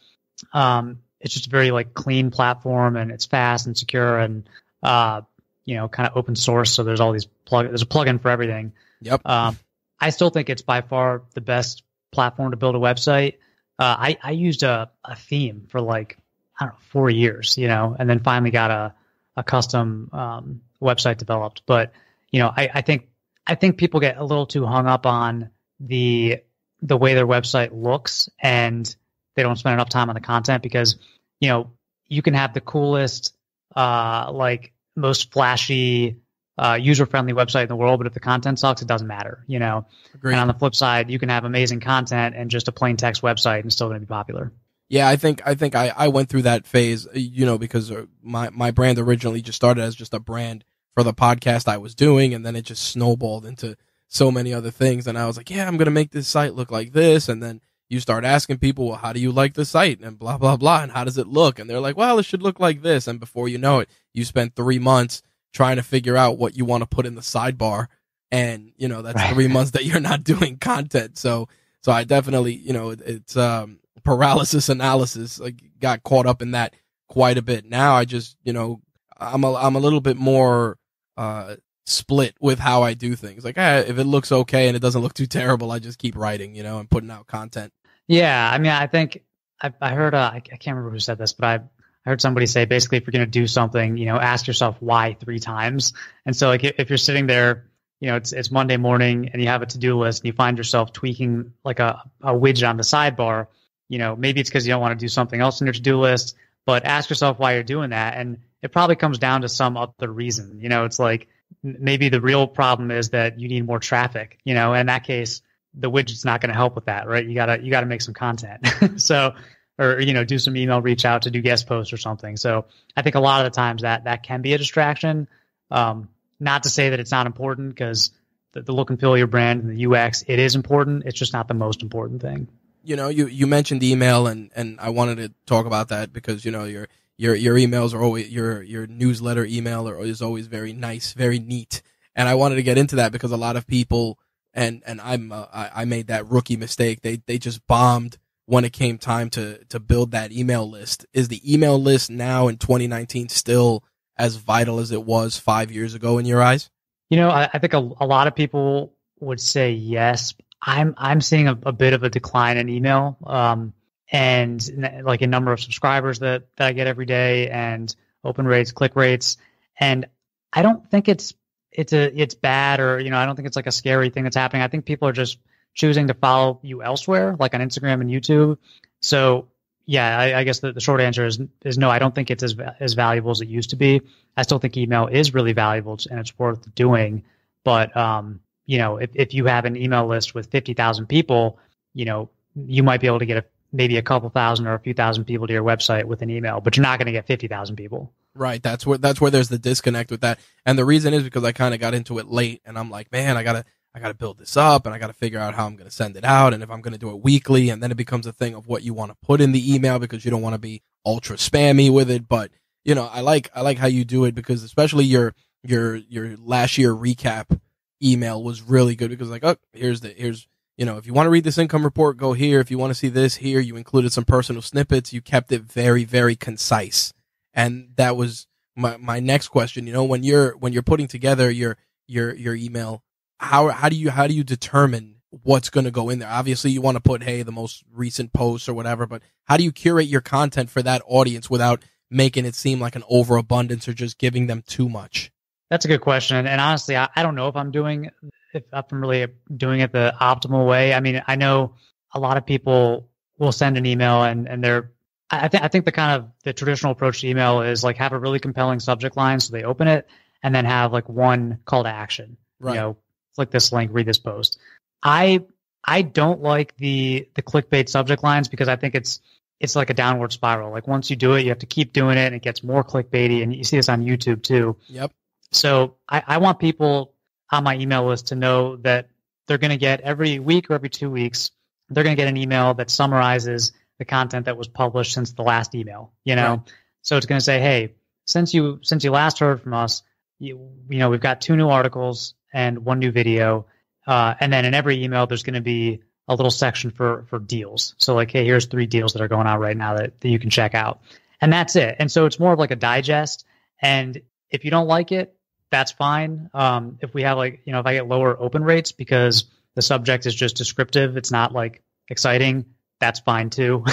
Um, it's just a very like clean platform, and it's fast and secure, and, uh, you know, kind of open source. So there's all these plug, there's a plugin for everything. Yep. Um, I still think it's by far the best platform to build a website. Uh, I, I used a, a theme for like, I don't know, four years, you know, and then finally got a, a custom um, website developed. But, you know, I, I think, I think people get a little too hung up on the, the way their website looks, and they don't spend enough time on the content, because, you know, you can have the coolest, uh, like most flashy, uh, user-friendly website in the world, but if the content sucks, it doesn't matter, you know. Agreed. And on the flip side, you can have amazing content and just a plain text website and still going to be popular. Yeah, I think I think I, I went through that phase, you know, because my, my brand originally just started as just a brand for the podcast I was doing, and then it just snowballed into so many other things. And I was like, yeah, I'm going to make this site look like this. And then you start asking people, well, how do you like the site? And blah, blah, blah. And how does it look? And they're like, well, it should look like this. And before you know it, you spend three months trying to figure out what you want to put in the sidebar. And, you know, that's right. Three months that you're not doing content. So, so I definitely, you know, it, it's um, paralysis analysis. I got caught up in that quite a bit. Now I just, you know, I'm a, I'm a little bit more, uh, split with how I do things. Like, eh, if it looks okay and it doesn't look too terrible, I just keep writing, you know, and putting out content. Yeah. I mean, I think I, I heard, uh, I, I can't remember who said this, but I, I heard somebody say, basically, if you're going to do something, you know, ask yourself why three times. And so, like, if you're sitting there, you know, it's, it's Monday morning and you have a to-do list and you find yourself tweaking like a, a widget on the sidebar, you know, maybe it's because you don't want to do something else in your to-do list, but ask yourself why you're doing that. And it probably comes down to some other reason. You know, it's like, maybe the real problem is that you need more traffic, you know, in that case, the widget's not going to help with that, right? You gotta, you gotta make some content. So, or, you know, do some email reach out to do guest posts or something. So I think a lot of the times that that can be a distraction. Um, not to say that it's not important, because the, the look and feel of your brand and the U X, it is important. It's just not the most important thing. You know, you, you mentioned email, and, and I wanted to talk about that because, you know, you're, Your your emails are always your your newsletter email or is always very nice, very neat, and I wanted to get into that because a lot of people and and I'm uh, I, I made that rookie mistake. They they just bombed when it came time to to build that email list. Is the email list now in twenty nineteen still as vital as it was five years ago in your eyes? You know, I, I think a, a lot of people would say yes. I'm I'm seeing a, a bit of a decline in email. Um, and like a number of subscribers that, that I get every day, and open rates, click rates. And I don't think it's, it's a, it's bad, or, you know, I don't think it's like a scary thing that's happening. I think people are just choosing to follow you elsewhere, like on Instagram and YouTube. So yeah, I, I guess the, the short answer is is no, I don't think it's as as valuable as it used to be. I still think email is really valuable and it's worth doing. But, um, you know, if, if you have an email list with fifty thousand people, you know, you might be able to get a, maybe a couple thousand or a few thousand people to your website with an email, but you're not going to get fifty thousand people. Right. That's where, that's where there's the disconnect with that. And the reason is because I kind of got into it late and I'm like, man, I got to, I got to build this up and I got to figure out how I'm going to send it out. And if I'm going to do it weekly, and then it becomes a thing of what you want to put in the email because you don't want to be ultra spammy with it. But, you know, I like, I like how you do it because especially your, your, your last year recap email was really good because like, oh, here's the, here's, you know, if you want to read this income report, go here. If you want to see this here, you included some personal snippets. You kept it very, very concise. And that was my, my next question. You know, when you're, when you're putting together your, your, your email, How how do you how do you determine what's going to go in there? Obviously, you want to put, hey, the most recent posts or whatever, but how do you curate your content for that audience without making it seem like an overabundance or just giving them too much? That's a good question. And, and honestly, I, I don't know if I'm doing if I'm really doing it the optimal way. I mean, I know a lot of people will send an email and, and they're I think I think the kind of the traditional approach to email is like have a really compelling subject line. So they open it and then have like one call to action, right. You know, click this link, read this post. I I don't like the the clickbait subject lines because I think it's it's like a downward spiral. Like once you do it, you have to keep doing it and it gets more clickbaity. And you see this on YouTube too. Yep. So I, I want people on my email list to know that they're going to get every week or every two weeks, they're going to get an email that summarizes the content that was published since the last email, you know? Right. So it's going to say, hey, since you since you last heard from us, you, you know, we've got two new articles and one new video. Uh, and then in every email, there's going to be a little section for, for deals. So like, hey, here's three deals that are going on right now that, that you can check out. And that's it. And so it's more of like a digest. And if you don't like it, that's fine. Um, if we have like, you know, if I get lower open rates because the subject is just descriptive, it's not like exciting, that's fine too.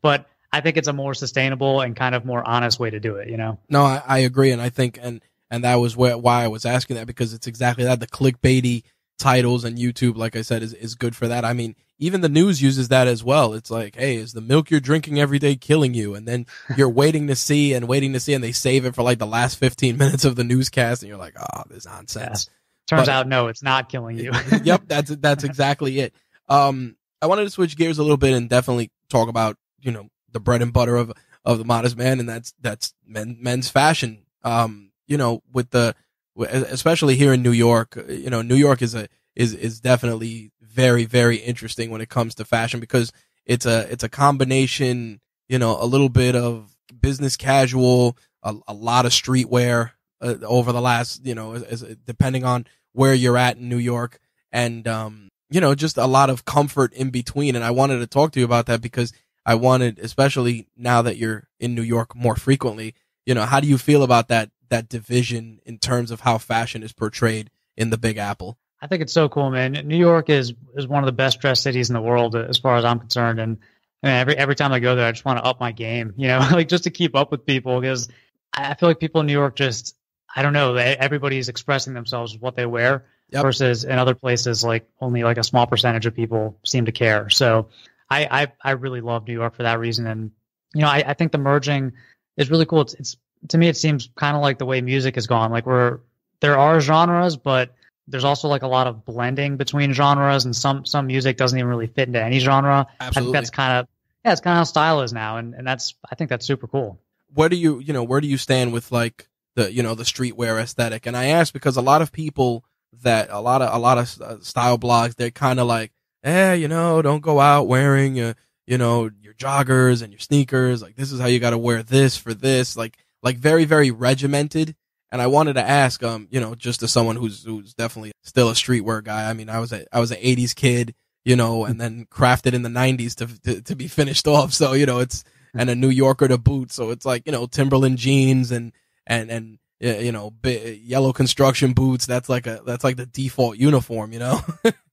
But I think it's a more sustainable and kind of more honest way to do it, you know? No, I, I agree. And I think, and And that was where, why I was asking that, because it's exactly that. The clickbaity titles and YouTube, like I said, is, is good for that. I mean, even the news uses that as well. It's like, hey, is the milk you're drinking every day killing you? And then you're waiting to see and waiting to see, and they save it for like the last fifteen minutes of the newscast. And you're like, oh, this nonsense. Yeah. Turns but, out, no, it's not killing you. Yep. That's, that's exactly it. Um, I wanted to switch gears a little bit and definitely talk about, you know, the bread and butter of, of the modest man. And that's, that's men, men's fashion. Um, You know, with the, especially here in New York, you know, New York is a, is, is definitely very, very interesting when it comes to fashion because it's a, it's a combination, you know, a little bit of business casual, a, a lot of streetwear uh, over the last, you know, as, as, depending on where you're at in New York and, um, you know, just a lot of comfort in between. And I wanted to talk to you about that because I wanted, especially now that you're in New York more frequently, you know, how do you feel about that? that division in terms of how fashion is portrayed in the Big Apple? I think it's so cool, man. New York is is one of the best dressed cities in the world as far as I'm concerned. And I mean, every every time I go there, I just want to up my game, you know, like just to keep up with people because I feel like people in New York just, I don't know, they, everybody's expressing themselves with what they wear. Yep. Versus in other places, like only like a small percentage of people seem to care. So I, I, I really love New York for that reason. And, you know, I, I think the merging is really cool. It's, it's, to me, it seems kind of like the way music has gone. Like we're, there are genres, but there's also like a lot of blending between genres and some, some music doesn't even really fit into any genre. Absolutely. I think that's kind of, yeah, it's kind of how style is now. And, and that's, I think that's super cool. Where do you, you know, where do you stand with like the, you know, the streetwear aesthetic? And I ask because a lot of people that a lot of, a lot of style blogs, they're kind of like, eh, you know, don't go out wearing, uh, you know, your joggers and your sneakers. Like this is how you got to wear this for this. Like, Like very, very regimented. And I wanted to ask, um, you know, just to someone who's, who's definitely still a streetwear guy. I mean, I was a, I was an eighties kid, you know, and then crafted in the nineties to, to, to be finished off. So, you know, it's, and a New Yorker to boot. So it's like, you know, Timberland jeans and, and, and, you know, b- yellow construction boots. That's like a, that's like the default uniform, you know?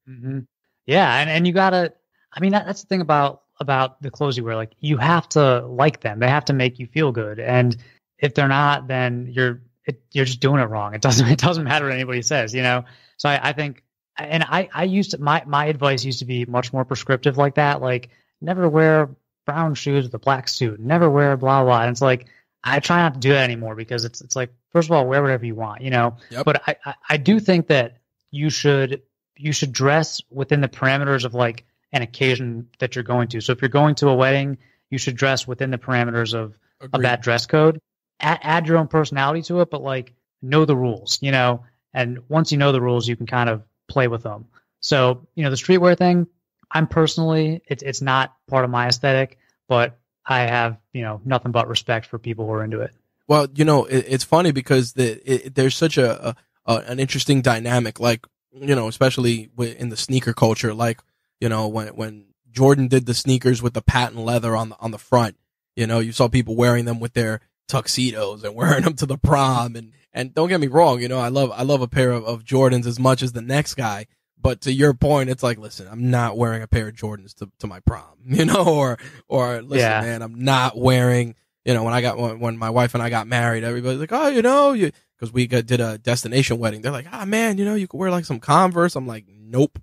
Mm-hmm. Yeah. And, and you gotta, I mean, that, that's the thing about, about the clothes you wear. Like you have to like them. They have to make you feel good. And if they're not, then you're it, you're just doing it wrong. It doesn't it doesn't matter what anybody says, you know. So I, I think and I, I used to, my, my advice used to be much more prescriptive like that. Like, never wear brown shoes with a black suit, never wear blah, blah. And it's like, I try not to do that anymore because it's, it's like, first of all, wear whatever you want, you know, yep. But I, I, I do think that you should, you should dress within the parameters of like an occasion that you're going to. So if you're going to a wedding, you should dress within the parameters of, of that dress code. Add, add your own personality to it, but like know the rules, you know, and once you know the rules, you can kind of play with them. So, you know, the streetwear thing, I'm personally, it's it's not part of my aesthetic, but I have, you know, nothing but respect for people who are into it. Well, you know, it, it's funny because the, it, there's such a, a an interesting dynamic, like, you know, especially in the sneaker culture, like, you know, when when Jordan did the sneakers with the patent leather on the on the front, you know, you saw people wearing them with their tuxedos and wearing them to the prom, and and don't get me wrong, you know, I love I love a pair of, of Jordans as much as the next guy. But to your point, it's like, listen, I'm not wearing a pair of Jordans to, to my prom, you know, or, or listen, yeah. man, I'm not wearing, you know, when I got, when, when my wife and I got married, everybody's like, oh, you know, you, cause we got, did a destination wedding. They're like, ah, oh, man, you know, you could wear like some Converse. I'm like, nope.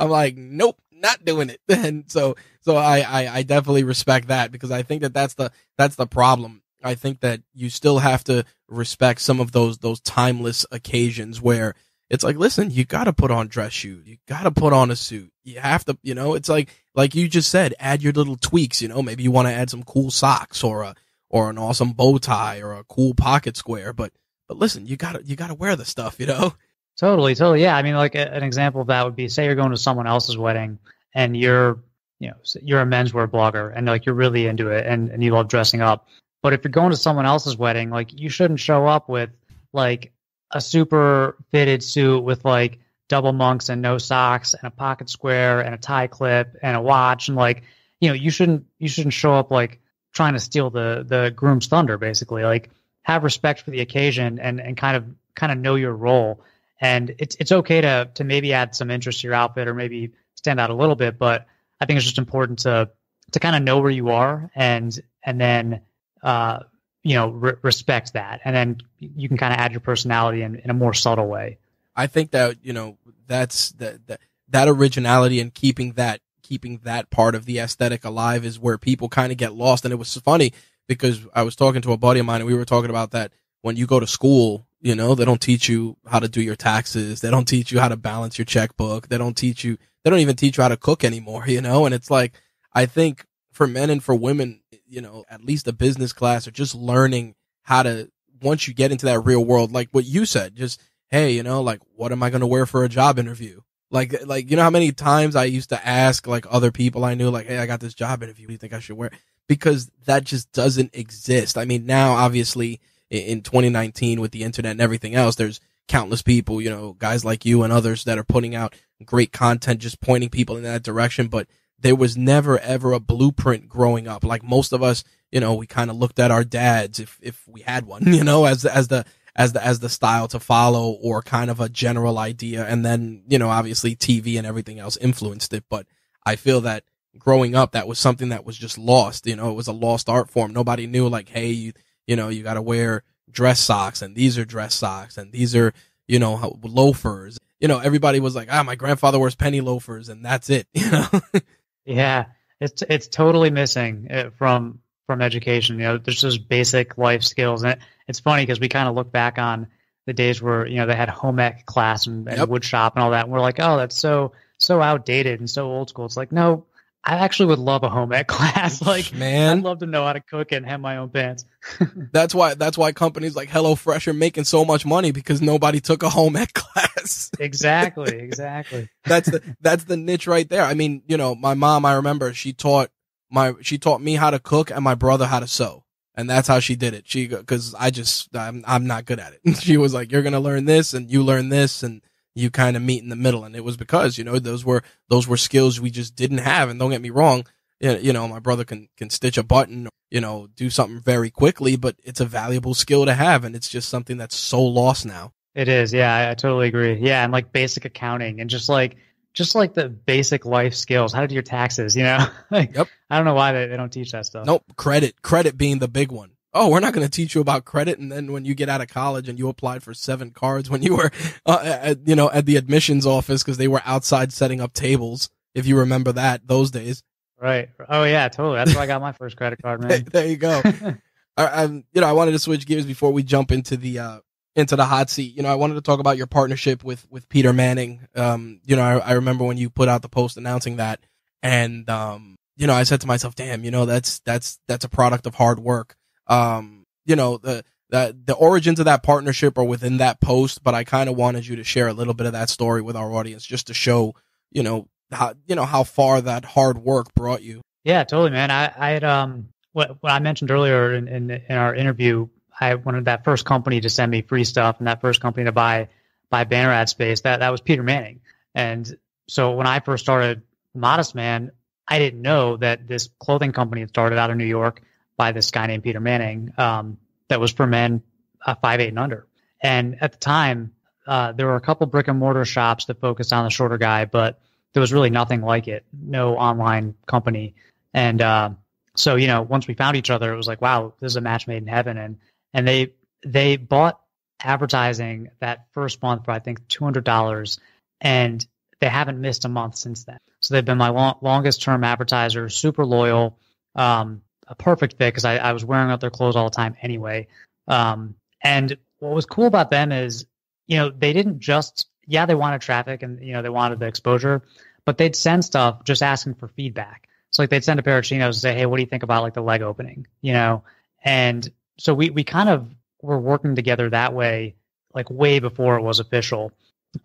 I'm like, nope, not doing it. And so, so I, I, I definitely respect that because I think that that's the, that's the problem. I think that you still have to respect some of those, those timeless occasions where, it's like, listen, you got to put on dress shoes. You got to put on a suit. You have to, you know, it's like, like you just said, add your little tweaks, you know, maybe you want to add some cool socks or a, or an awesome bow tie or a cool pocket square. But, but listen, you got to, you got to wear the stuff, you know? Totally. Totally. Yeah. I mean, like a, an example of that would be, say you're going to someone else's wedding and you're, you know, you're a menswear blogger and like, you're really into it and, and you love dressing up. But if you're going to someone else's wedding, like you shouldn't show up with like a super fitted suit with like double monks and no socks and a pocket square and a tie clip and a watch. And like, you know, you shouldn't, you shouldn't show up like trying to steal the, the groom's thunder, basically. Like have respect for the occasion and, and kind of, kind of know your role. And it's, it's okay to, to maybe add some interest to your outfit or maybe stand out a little bit. But I think it's just important to, to kind of know where you are and, and then, uh, you know, re- respect that. And then you can kind of add your personality in, in a more subtle way. I think that, you know, that's that, that, that originality and keeping that, keeping that part of the aesthetic alive is where people kind of get lost. And it was funny because I was talking to a buddy of mine and we were talking about that when you go to school, you know, they don't teach you how to do your taxes. They don't teach you how to balance your checkbook. They don't teach you, they don't even teach you how to cook anymore, you know? And it's like, I think for men and for women, you know, at least a business class or just learning how to, once you get into that real world, like what you said, just, hey, you know, like, what am I going to wear for a job interview? Like, like, you know how many times I used to ask like other people I knew, like, hey, I got this job interview. What do you think I should wear? Because that just doesn't exist. I mean, now, obviously in twenty nineteen with the internet and everything else, there's countless people, you know, guys like you and others that are putting out great content, just pointing people in that direction. But there was never, ever a blueprint growing up. Like most of us, you know, we kind of looked at our dads, if, if we had one, you know, as, as the, as the, as the style to follow or kind of a general idea. And then, you know, obviously T V and everything else influenced it. But I feel that growing up, that was something that was just lost. You know, it was a lost art form. Nobody knew like, hey, you, you know, you got to wear dress socks and these are dress socks and these are, you know, loafers. You know, everybody was like, ah, my grandfather wears penny loafers and that's it, you know? Yeah, it's it's totally missing from from education. You know, there's just basic life skills, and it, it's funny because we kind of look back on the days where, you know, they had home ec class and, and yep. wood shop and all that, and we're like, oh, that's so so outdated and so old school. It's like, no, I actually would love a home ec class. Like, man, I'd love to know how to cook and hem my own pants. That's why that's why companies like HelloFresh are making so much money because nobody took a home ec class. Exactly, exactly. That's the that's the niche right there. I mean, you know, my mom, I remember she taught my she taught me how to cook and my brother how to sew. And that's how she did it. She cuz I just I'm I'm not good at it. She was like, "You're going to learn this and you learn this and you kind of meet in the middle." And it was because, you know, those were, those were skills we just didn't have. And don't get me wrong, you know, my brother can, can stitch a button, you know, do something very quickly, but it's a valuable skill to have. And it's just something that's so lost now. It is. Yeah, I, I totally agree. Yeah. And like basic accounting and just like, just like the basic life skills, how to do your taxes, you know, like, yep. I don't know why they, they don't teach that stuff. Nope. Credit, credit being the big one. oh, we're not going to teach you about credit. And then when you get out of college and you applied for seven cards when you were, uh, at, you know, at the admissions office because they were outside setting up tables, if you remember that, those days. Right. Oh, yeah, totally. That's where I got my first credit card, man. There you go. I, I'm, you know, I wanted to switch gears before we jump into the uh, into the hot seat. You know, I wanted to talk about your partnership with with Peter Manning. Um, you know, I, I remember when you put out the post announcing that, and um, you know, I said to myself, "Damn, you know, that's that's that's a product of hard work." Um, you know, the the the origins of that partnership are within that post, but I kind of wanted you to share a little bit of that story with our audience, just to show, you know, how you know how far that hard work brought you. Yeah, totally, man. I I had um. What, what I mentioned earlier in, in, in our interview, I wanted that first company to send me free stuff and that first company to buy buy banner ad space. That that was Peter Manning. And so when I first started Modest Man, I didn't know that this clothing company had started out of New York by this guy named Peter Manning um, that was for men uh, five eight and under. And at the time, uh, there were a couple brick and mortar shops that focused on the shorter guy, but there was really nothing like it. No online company. And uh, So, you know, once we found each other, it was like, wow, this is a match made in heaven. And and they they bought advertising that first month for, I think, two hundred dollars. And they haven't missed a month since then. So they've been my long, longest term advertiser, super loyal, um, a perfect fit because I, I was wearing out their clothes all the time anyway. Um, and what was cool about them is, you know, they didn't just, yeah, they wanted traffic and, you know, they wanted the exposure, but they'd send stuff just asking for feedback. So like they'd send a pair of chinos and say, hey, what do you think about like the leg opening, you know? And so we, we kind of were working together that way, like way before it was official.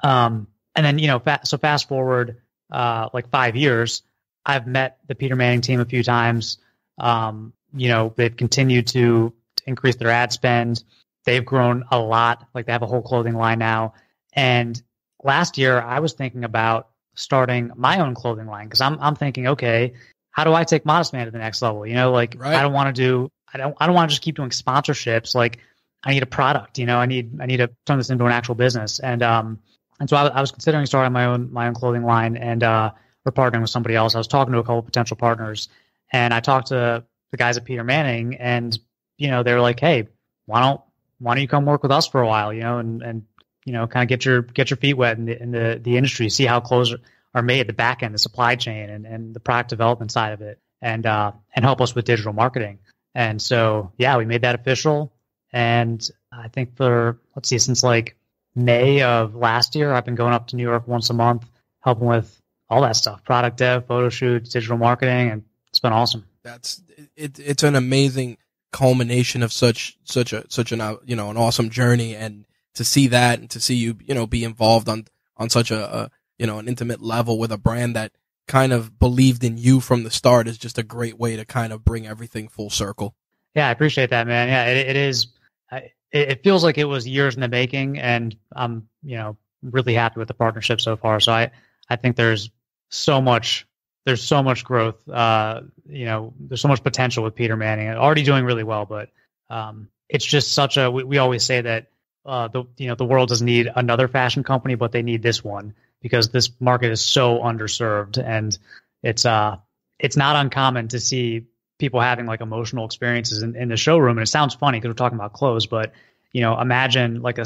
Um, and then, you know, fa- so fast forward uh, like five years, I've met the Peter Manning team a few times. Um, you know, they've continued to, to increase their ad spend. They've grown a lot. Like they have a whole clothing line now. And last year I was thinking about starting my own clothing line. Cause I'm, I'm thinking, okay, how do I take Modest Man to the next level? You know, like right. I don't want to do, I don't, I don't want to just keep doing sponsorships. Like I need a product, you know, I need, I need to turn this into an actual business. And, um, and so I, I was considering starting my own, my own clothing line and, uh, or partnering with somebody else. I was talking to a couple of potential partners and I talked to the guys at Peter Manning and, you know, they were like, hey, why don't, why don't you come work with us for a while, you know, and, and, you know, kind of get your, get your feet wet in the, in the, the industry, see how clothes are made, the back end, the supply chain and, and the product development side of it and, uh, and help us with digital marketing. And so, yeah, we made that official. And I think for, let's see, since like May of last year, I've been going up to New York once a month, helping with all that stuff, product dev, photo shoots, digital marketing. And it's been awesome. That's it. It's an amazing culmination of such, such a, such an, you know, an awesome journey. And to see that and to see you, you know, be involved on, on such a, a, you know, an intimate level with a brand that kind of believed in you from the start is just a great way to kind of bring everything full circle. Yeah. I appreciate that, man. Yeah, it, it is. I, it feels like it was years in the making and I'm, you know, really happy with the partnership so far. So I, I think there's so much, there's so much growth. Uh, you know, there's so much potential with Peter Manning and already doing really well, but, um, it's just such a, we, we always say that, Uh, the you know the world doesn't need another fashion company, but they need this one because this market is so underserved, and it's uh it's not uncommon to see people having like emotional experiences in, in the showroom. And it sounds funny because we're talking about clothes, but you know, imagine like a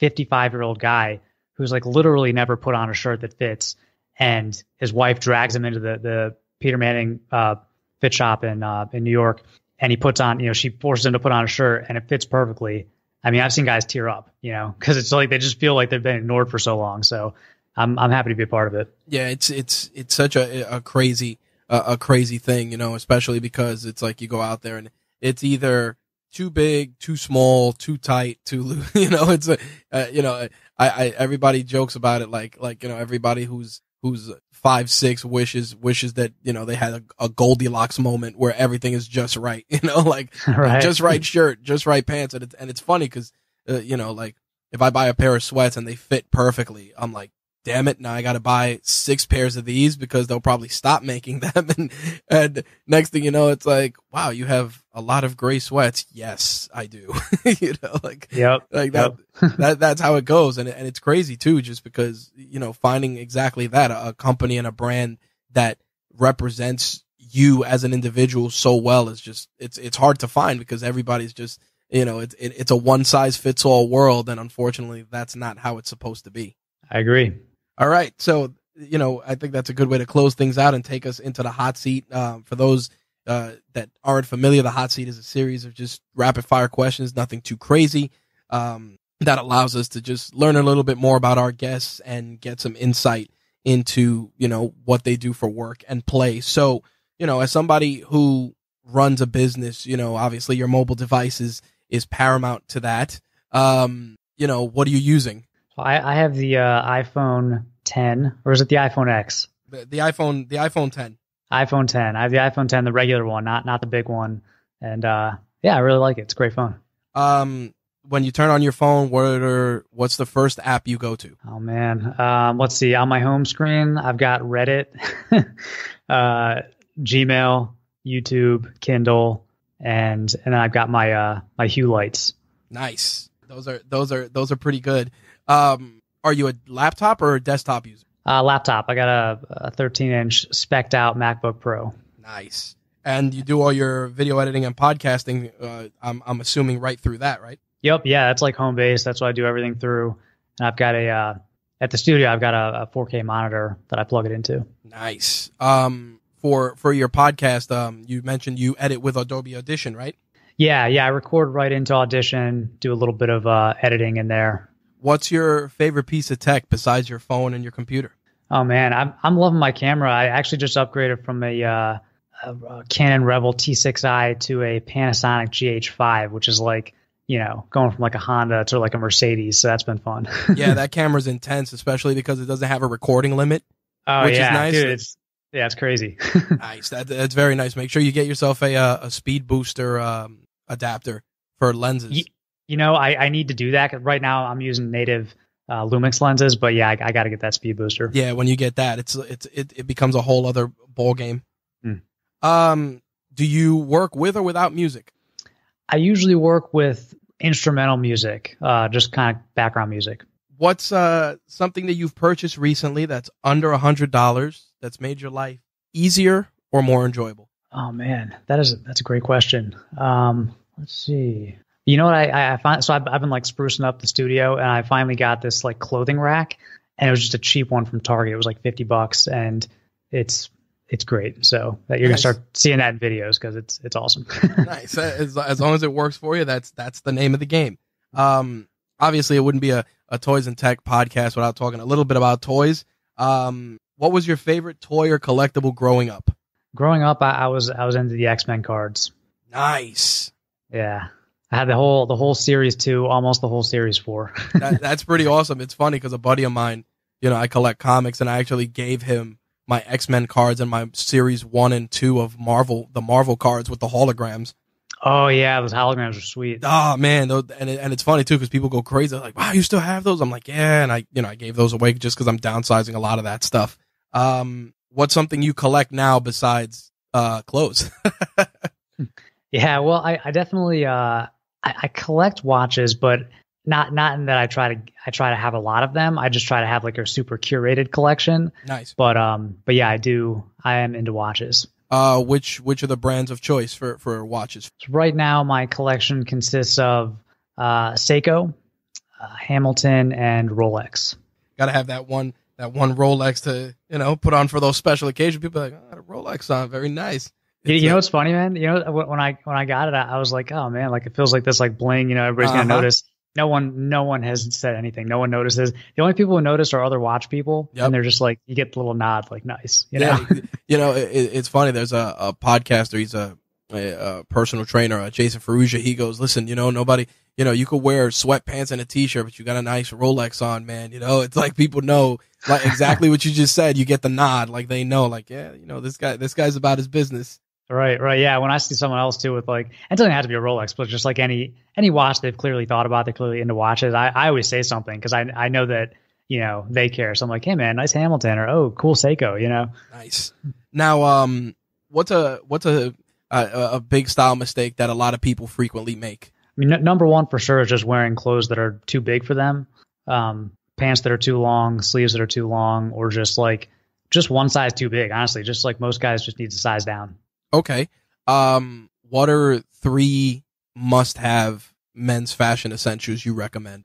fifty-five year old guy who's like literally never put on a shirt that fits, and his wife drags him into the the Peter Manning uh, fit shop in uh, in New York, and he puts on you know she forces him to put on a shirt, and it fits perfectly. I mean, I've seen guys tear up, you know, because it's like they just feel like they've been ignored for so long. So I'm I'm happy to be a part of it. Yeah, it's it's it's such a a crazy uh, a crazy thing, you know, especially because it's like you go out there and it's either too big, too small, too tight, too loose. You know, it's a uh, you know, I, I everybody jokes about it like like you know everybody who's who's five six wishes wishes that you know they had a, a Goldilocks moment where everything is just right, you know, like right. just right shirt, just right pants, and it's and it's funny because uh, you know, like if I buy a pair of sweats and they fit perfectly, I'm like, damn it, now I got to buy six pairs of these because they'll probably stop making them, and and next thing you know, it's like, wow, you have a lot of gray sweats. Yes, I do. you know, like yep, like that, yep. that that's how it goes, and and it's crazy too, just because you know finding exactly that a, a company and a brand that represents you as an individual so well is just, it's it's hard to find, because everybody's just, you know, it's it, it's a one size fits all world, and unfortunately that's not how it's supposed to be. I agree. All right, so you know, I think that's a good way to close things out and take us into the hot seat. Um, for those uh, that aren't familiar, the hot seat is a series of just rapid fire questions, nothing too crazy. Um, that allows us to just learn a little bit more about our guests and get some insight into, you know, what they do for work and play. So, you know, as somebody who runs a business, you know, obviously your mobile device is, is paramount to that. Um, you know, what are you using? Well, I, I have the uh, iPhone ten, or is it the iPhone X? The, the iPhone, the iPhone ten. iPhone ten. I have the iPhone ten, the regular one, not not the big one. And uh, yeah, I really like it. It's a great phone. Um, when you turn on your phone, what are, what's the first app you go to? Oh man, um, let's see. On my home screen, I've got Reddit, uh, Gmail, YouTube, Kindle, and and then I've got my uh, my Hue lights. Nice. Those are those are those are pretty good. Um, are you a laptop or a desktop user? Uh, laptop. I got a thirteen inch spec'd out MacBook Pro. Nice. And you do all your video editing and podcasting, uh, I'm, I'm assuming right through that, right? Yep. Yeah. That's like home base. That's what I do everything through. And I've got a, uh, at the studio, I've got a, a four K monitor that I plug it into. Nice. Um, for, for your podcast, um, you mentioned you edit with Adobe Audition, right? Yeah. Yeah. I record right into Audition, do a little bit of, uh, editing in there. What's your favorite piece of tech besides your phone and your computer? Oh man, I'm I'm loving my camera. I actually just upgraded from a, uh, a, a Canon Rebel T six i to a Panasonic G H five, which is like, you know, going from like a Honda to like a Mercedes. So that's been fun. Yeah, that camera's intense, especially because it doesn't have a recording limit. Oh which yeah, is nice. Dude, it's, yeah, it's crazy. Nice, that, that's very nice. Make sure you get yourself a a speed booster um, adapter for lenses. Ye- You know, I, I need to do that. Cause right now I'm using native uh, Lumix lenses, but yeah, I, I got to get that speed booster. Yeah, when you get that, it's it's it, it becomes a whole other ball game. Mm. Um, do you work with or without music? I usually work with instrumental music, uh, just kind of background music. What's uh something that you've purchased recently that's under a hundred dollars that's made your life easier or more enjoyable? Oh man, that is that's a great question. Um, let's see. You know what I, I find? So I've, I've been like sprucing up the studio, and I finally got this like clothing rack, and it was just a cheap one from Target. It was like fifty bucks, and it's, it's great. So that you're nice. Going to start seeing that in videos, cause it's, it's awesome. Nice. As, as long as it works for you, that's, that's the name of the game. Um, obviously it wouldn't be a, a Toys and Tech podcast without talking a little bit about toys. Um, what was your favorite toy or collectible growing up? Growing up, I, I was, I was into the X-Men cards. Nice. Yeah. I had the whole the whole series two, almost the whole series four. that, that's pretty awesome. It's funny because a buddy of mine, you know, I collect comics, and I actually gave him my X-Men cards and my series one and two of Marvel, the Marvel cards with the holograms. Oh yeah, those holograms are sweet. Oh man, those, and it, and it's funny too because people go crazy. They're like, wow, you still have those? I'm like, yeah, and I you know I gave those away just because I'm downsizing a lot of that stuff. Um, what's something you collect now besides uh, clothes? Yeah, well, I, I definitely. Uh, I collect watches, but not not in that I try to I try to have a lot of them. I just try to have like a super curated collection. Nice, but um, but yeah, I do. I am into watches. Uh, which which are the brands of choice for for watches? So right now, my collection consists of uh, Seiko, uh, Hamilton, and Rolex. Got to have that one that one Rolex to you know put on for those special occasions. People are like, oh, Rolex on, very nice. It's you know, what's funny, man. You know, when I, when I got it, I, I was like, oh man, like it feels like this, like bling, you know, everybody's uh-huh. going to notice. No one, no one has said anything. No one notices. The only people who notice are other watch people. Yep. And they're just like, you get the little nod, like nice. You yeah. know, you know it, it's funny. There's a, a podcaster. He's a, a, a personal trainer, uh, Jason Faruja. He goes, listen, you know, nobody, you know, you could wear sweatpants and a t-shirt, but you got a nice Rolex on, man. You know, it's like people know like exactly what you just said. You get the nod. Like they know like, yeah, you know, this guy, this guy's about his business. Right, right. Yeah. When I see someone else too with like, it doesn't have to be a Rolex, but just like any, any watch they've clearly thought about, they're clearly into watches. I, I always say something because I I know that, you know, they care. So I'm like, hey man, nice Hamilton or, oh, cool Seiko, you know? Nice. Now, um, what's a, what's a, a, a big style mistake that a lot of people frequently make? I mean, n- number one for sure is just wearing clothes that are too big for them. Um, pants that are too long, sleeves that are too long, or just like, just one size too big. Honestly, just like most guys just need to size down. Okay. Um, what are three must-have men's fashion essentials you recommend?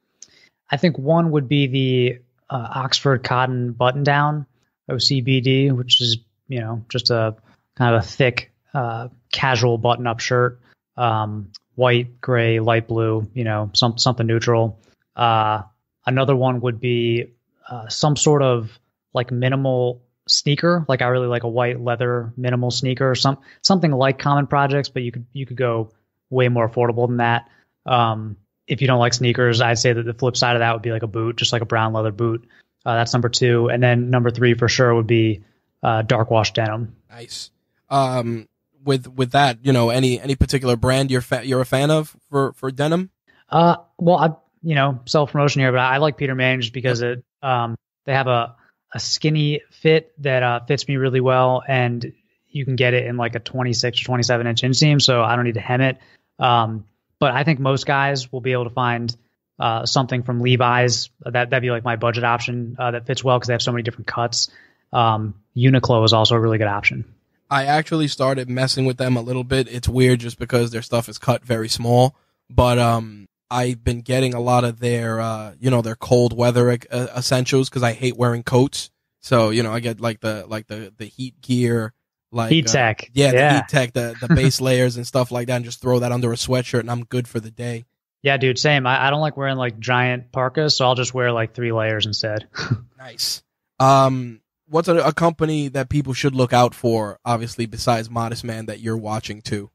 I think one would be the uh, Oxford cotton button-down, O C B D, which is, you know, just a kind of a thick, uh, casual button-up shirt. Um, white, gray, light blue, you know, some, something neutral. Uh, another one would be uh, some sort of like minimal sneaker. Like I really like a white leather minimal sneaker or some, something like Common Projects, but you could, you could go way more affordable than that. Um, if you don't like sneakers, I'd say that the flip side of that would be like a boot, just like a brown leather boot. Uh, that's number two. And then number three for sure would be uh, dark wash denim. Nice. Um, with, with that, you know, any, any particular brand you're, fa- you're a fan of for, for denim? Uh, well, I, you know, self promotion here, but I like Peter Manning just because it, um, they have a, a skinny fit that uh, fits me really well. And you can get it in like a twenty-six or twenty-seven inch inseam. So I don't need to hem it. Um, but I think most guys will be able to find uh, something from Levi's that that'd be like my budget option uh, that fits well because they have so many different cuts. Um, Uniqlo is also a really good option. I actually started messing with them a little bit. It's weird just because their stuff is cut very small, but um, I've been getting a lot of their, uh, you know, their cold weather essentials because I hate wearing coats. So, you know, I get like the, like the, the heat gear, like heat tech. Uh, yeah, yeah, the heat tech, the, the base layers and stuff like that, and just throw that under a sweatshirt and I'm good for the day. Yeah, dude, same. I, I don't like wearing like giant parkas, so I'll just wear like three layers instead. Nice. Um, What's a, a company that people should look out for, obviously, besides Modest Man that you're watching too?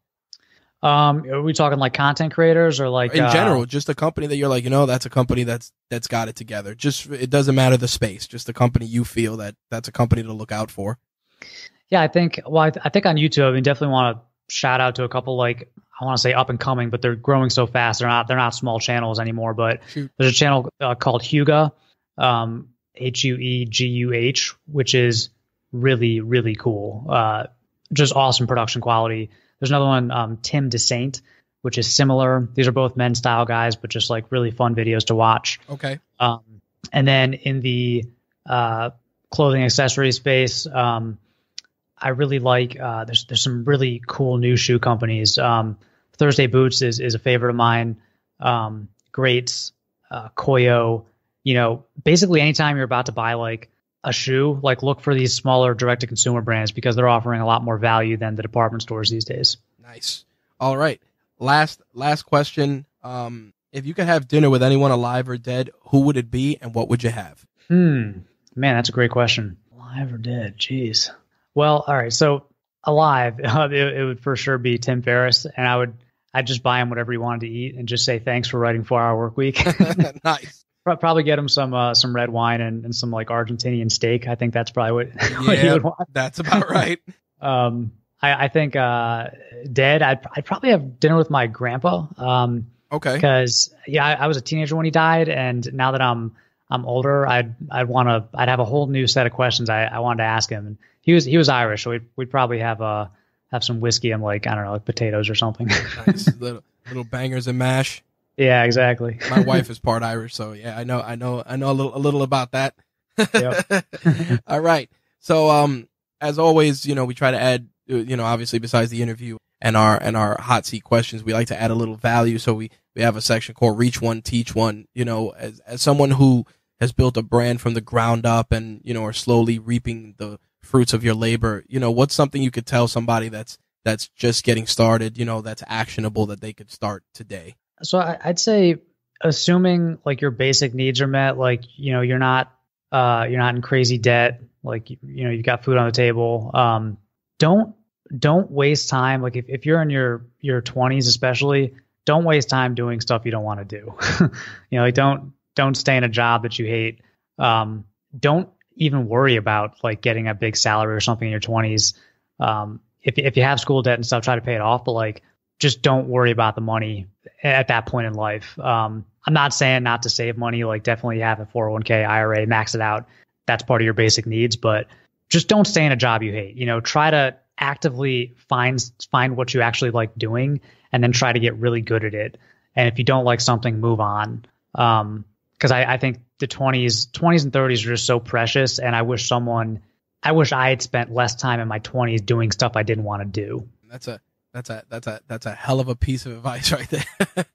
Um, are we talking like content creators or like in uh, general, just a company that you're like, you know, that's a company that's that's got it together. Just it doesn't matter the space, just a company you feel that that's a company to look out for. Yeah, I think. Well, I, th- I think on YouTube, I mean, definitely want to shout out to a couple like I want to say up and coming, but they're growing so fast. They're not they're not small channels anymore. But Shoot. There's a channel uh, called Huga. Um, H U E G U H, which is really, really cool. Uh, just awesome production quality. There's another one, um, Tim DeSaint, which is similar. These are both men's style guys, but just like really fun videos to watch. Okay. Um, and then in the uh, clothing accessory space, um, I really like, uh, there's there's some really cool new shoe companies. Um, Thursday Boots is, is a favorite of mine. Um, Greats, uh, Koyo. You know, basically anytime you're about to buy like a shoe, like look for these smaller direct to consumer brands because they're offering a lot more value than the department stores these days. Nice. All right. Last, last question. Um, if you could have dinner with anyone alive or dead, who would it be and what would you have? Hmm. Man, that's a great question. Alive or dead? Jeez. Well, all right. So alive, it, it would for sure be Tim Ferriss, and I would, I'd just buy him whatever he wanted to eat and just say, thanks for writing Four Hour Work Week. Nice. Probably get him some uh, some red wine and, and some like Argentinian steak. I think that's probably what, yeah, what he would want. That's about right. um, I, I think uh, dead. I'd I'd probably have dinner with my grandpa. Um, okay. Because yeah, I, I was a teenager when he died, and now that I'm I'm older, I'd I'd want to I'd have a whole new set of questions I, I wanted to ask him. And he was he was Irish, so we'd we'd probably have a uh, have some whiskey and like I don't know like potatoes or something. Nice little little bangers and mash. Yeah, exactly. My wife is part Irish, so yeah, I know, I know, I know a little, a little about that. Yep. All right. So, um, as always, you know, we try to add, you know, obviously besides the interview and our and our hot seat questions, we like to add a little value. So we we have a section called Reach One, Teach One. You know, as as someone who has built a brand from the ground up and you know are slowly reaping the fruits of your labor, you know, what's something you could tell somebody that's that's just getting started, you know, that's actionable that they could start today? So I'd say, assuming like your basic needs are met, like, you know, you're not, uh, you're not in crazy debt. Like, you know, you've got food on the table. Um, don't, don't waste time. Like if, if you're in your, your twenties, especially, don't waste time doing stuff you don't want to do. You know, like don't, don't stay in a job that you hate. Um, don't even worry about like getting a big salary or something in your twenties. Um, if, if you have school debt and stuff, try to pay it off, but like, just don't worry about the money at that point in life. Um, I'm not saying not to save money, like definitely have a four oh one k I R A, max it out. That's part of your basic needs, but just don't stay in a job you hate. You know, try to actively find, find what you actually like doing and then try to get really good at it. And if you don't like something, move on. Um, cause I, I think the twenties, twenties and thirties are just so precious. And I wish someone, I wish I had spent less time in my twenties doing stuff I didn't want to do. That's a that's a that's a that's a hell of a piece of advice right there.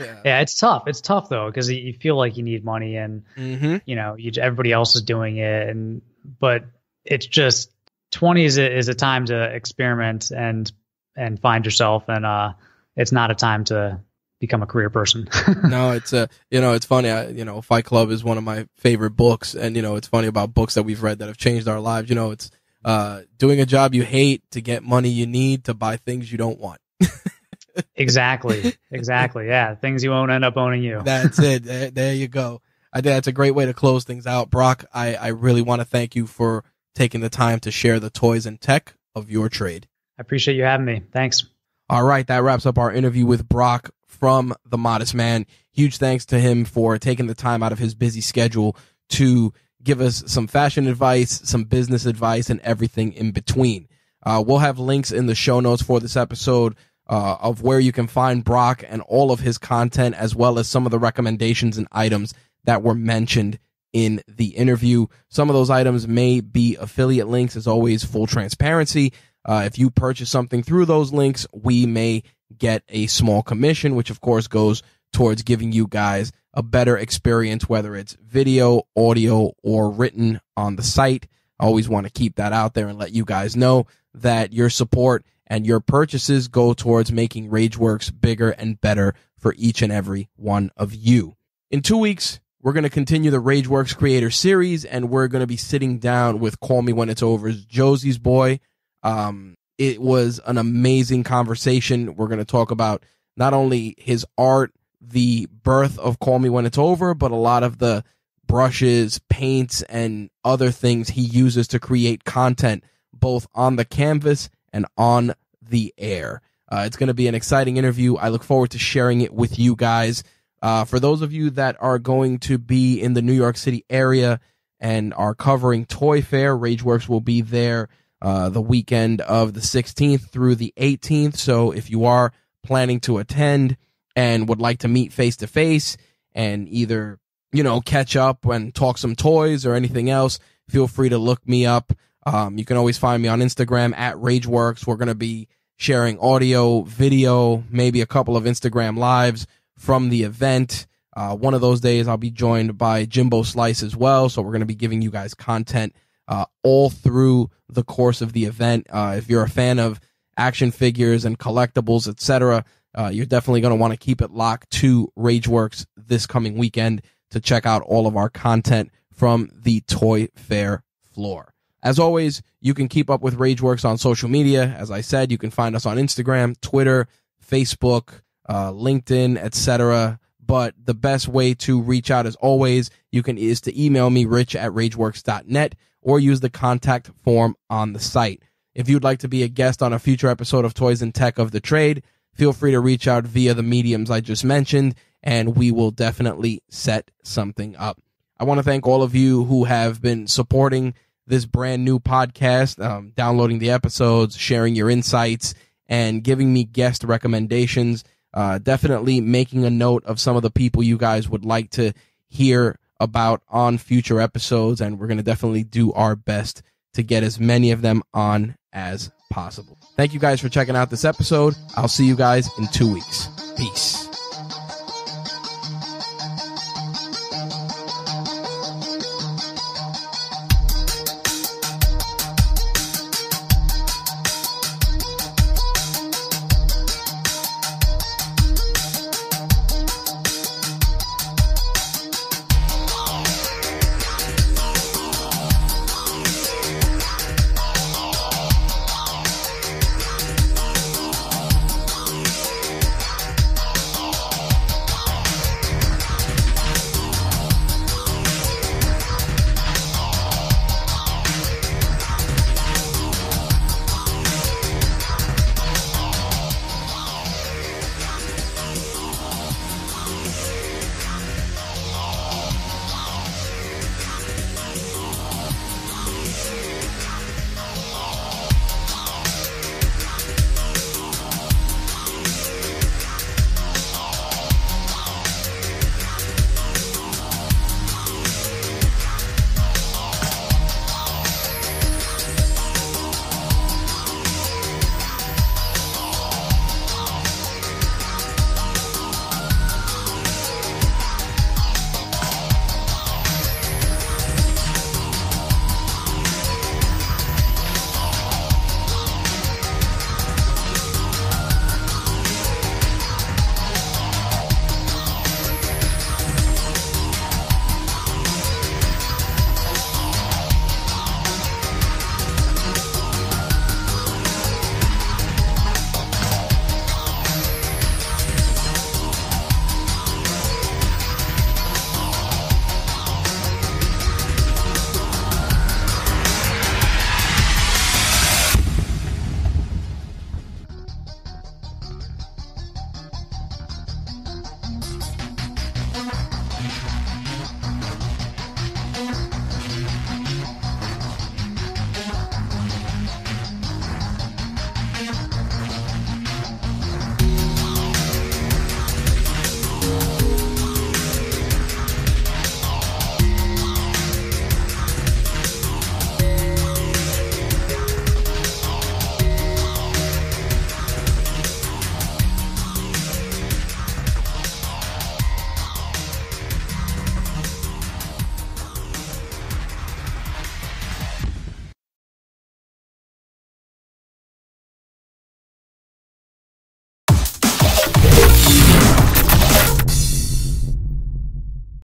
yeah. yeah, it's tough. It's tough though, because you feel like you need money, and mm-hmm. you know, you, everybody else is doing it, and but it's just twenty is a, is a time to experiment and and find yourself, and uh, it's not a time to become a career person. No, it's a, you know, it's funny. I, you know, Fight Club is one of my favorite books, and you know, it's funny about books that we've read that have changed our lives. You know, it's uh, doing a job you hate to get money you need to buy things you don't want. Exactly. Exactly. Yeah. Things you won't end up owning you. That's it. There, there you go. I think that's a great way to close things out. Brock, I, I really want to thank you for taking the time to share the toys and tech of your trade. I appreciate you having me. Thanks. All right. That wraps up our interview with Brock from The Modest Man. Huge thanks to him for taking the time out of his busy schedule to give us some fashion advice, some business advice, and everything in between. Uh, we'll have links in the show notes for this episode Uh, of where you can find Brock and all of his content, as well as some of the recommendations and items that were mentioned in the interview. Some of those items may be affiliate links, as always, full transparency. Uh, if you purchase something through those links, we may get a small commission, which of course goes towards giving you guys a better experience, whether it's video, audio, or written on the site. I always want to keep that out there and let you guys know that your support and your purchases go towards making RageWorks bigger and better for each and every one of you. In two weeks, we're going to continue the RageWorks Creator Series, and we're going to be sitting down with Call Me When It's Over's Josie's Boy. Um, it was an amazing conversation. We're going to talk about not only his art, the birth of Call Me When It's Over, but a lot of the brushes, paints, and other things he uses to create content, both on the canvas and on the air. Uh, it's going to be an exciting interview. I look forward to sharing it with you guys. Uh, for those of you that are going to be in the New York City area and are covering Toy Fair, RageWorks will be there uh, the weekend of the sixteenth through the eighteenth. So if you are planning to attend and would like to meet face-to-face and either, you know, catch up and talk some toys or anything else, feel free to look me up. Um, you can always find me on Instagram at RageWorks. We're going to be sharing audio, video, maybe a couple of Instagram lives from the event. Uh, one of those days I'll be joined by Jimbo Slice as well. So we're going to be giving you guys content uh, all through the course of the event. Uh, if you're a fan of action figures and collectibles, et cetera, uh, you're definitely going to want to keep it locked to RageWorks this coming weekend to check out all of our content from the Toy Fair floor. As always, you can keep up with RageWorks on social media. As I said, you can find us on Instagram, Twitter, Facebook, uh, LinkedIn, et cetera. But the best way to reach out, as always, you can is to email me, rich at rageworks dot net, or use the contact form on the site. If you'd like to be a guest on a future episode of Toys and Tech of the Trade, feel free to reach out via the mediums I just mentioned, and we will definitely set something up. I want to thank all of you who have been supporting this brand new podcast, um, downloading the episodes, sharing your insights, and giving me guest recommendations. Uh, definitely making a note of some of the people you guys would like to hear about on future episodes, and we're going to definitely do our best to get as many of them on as possible. Thank you guys for checking out this episode. I'll see you guys in two weeks. Peace.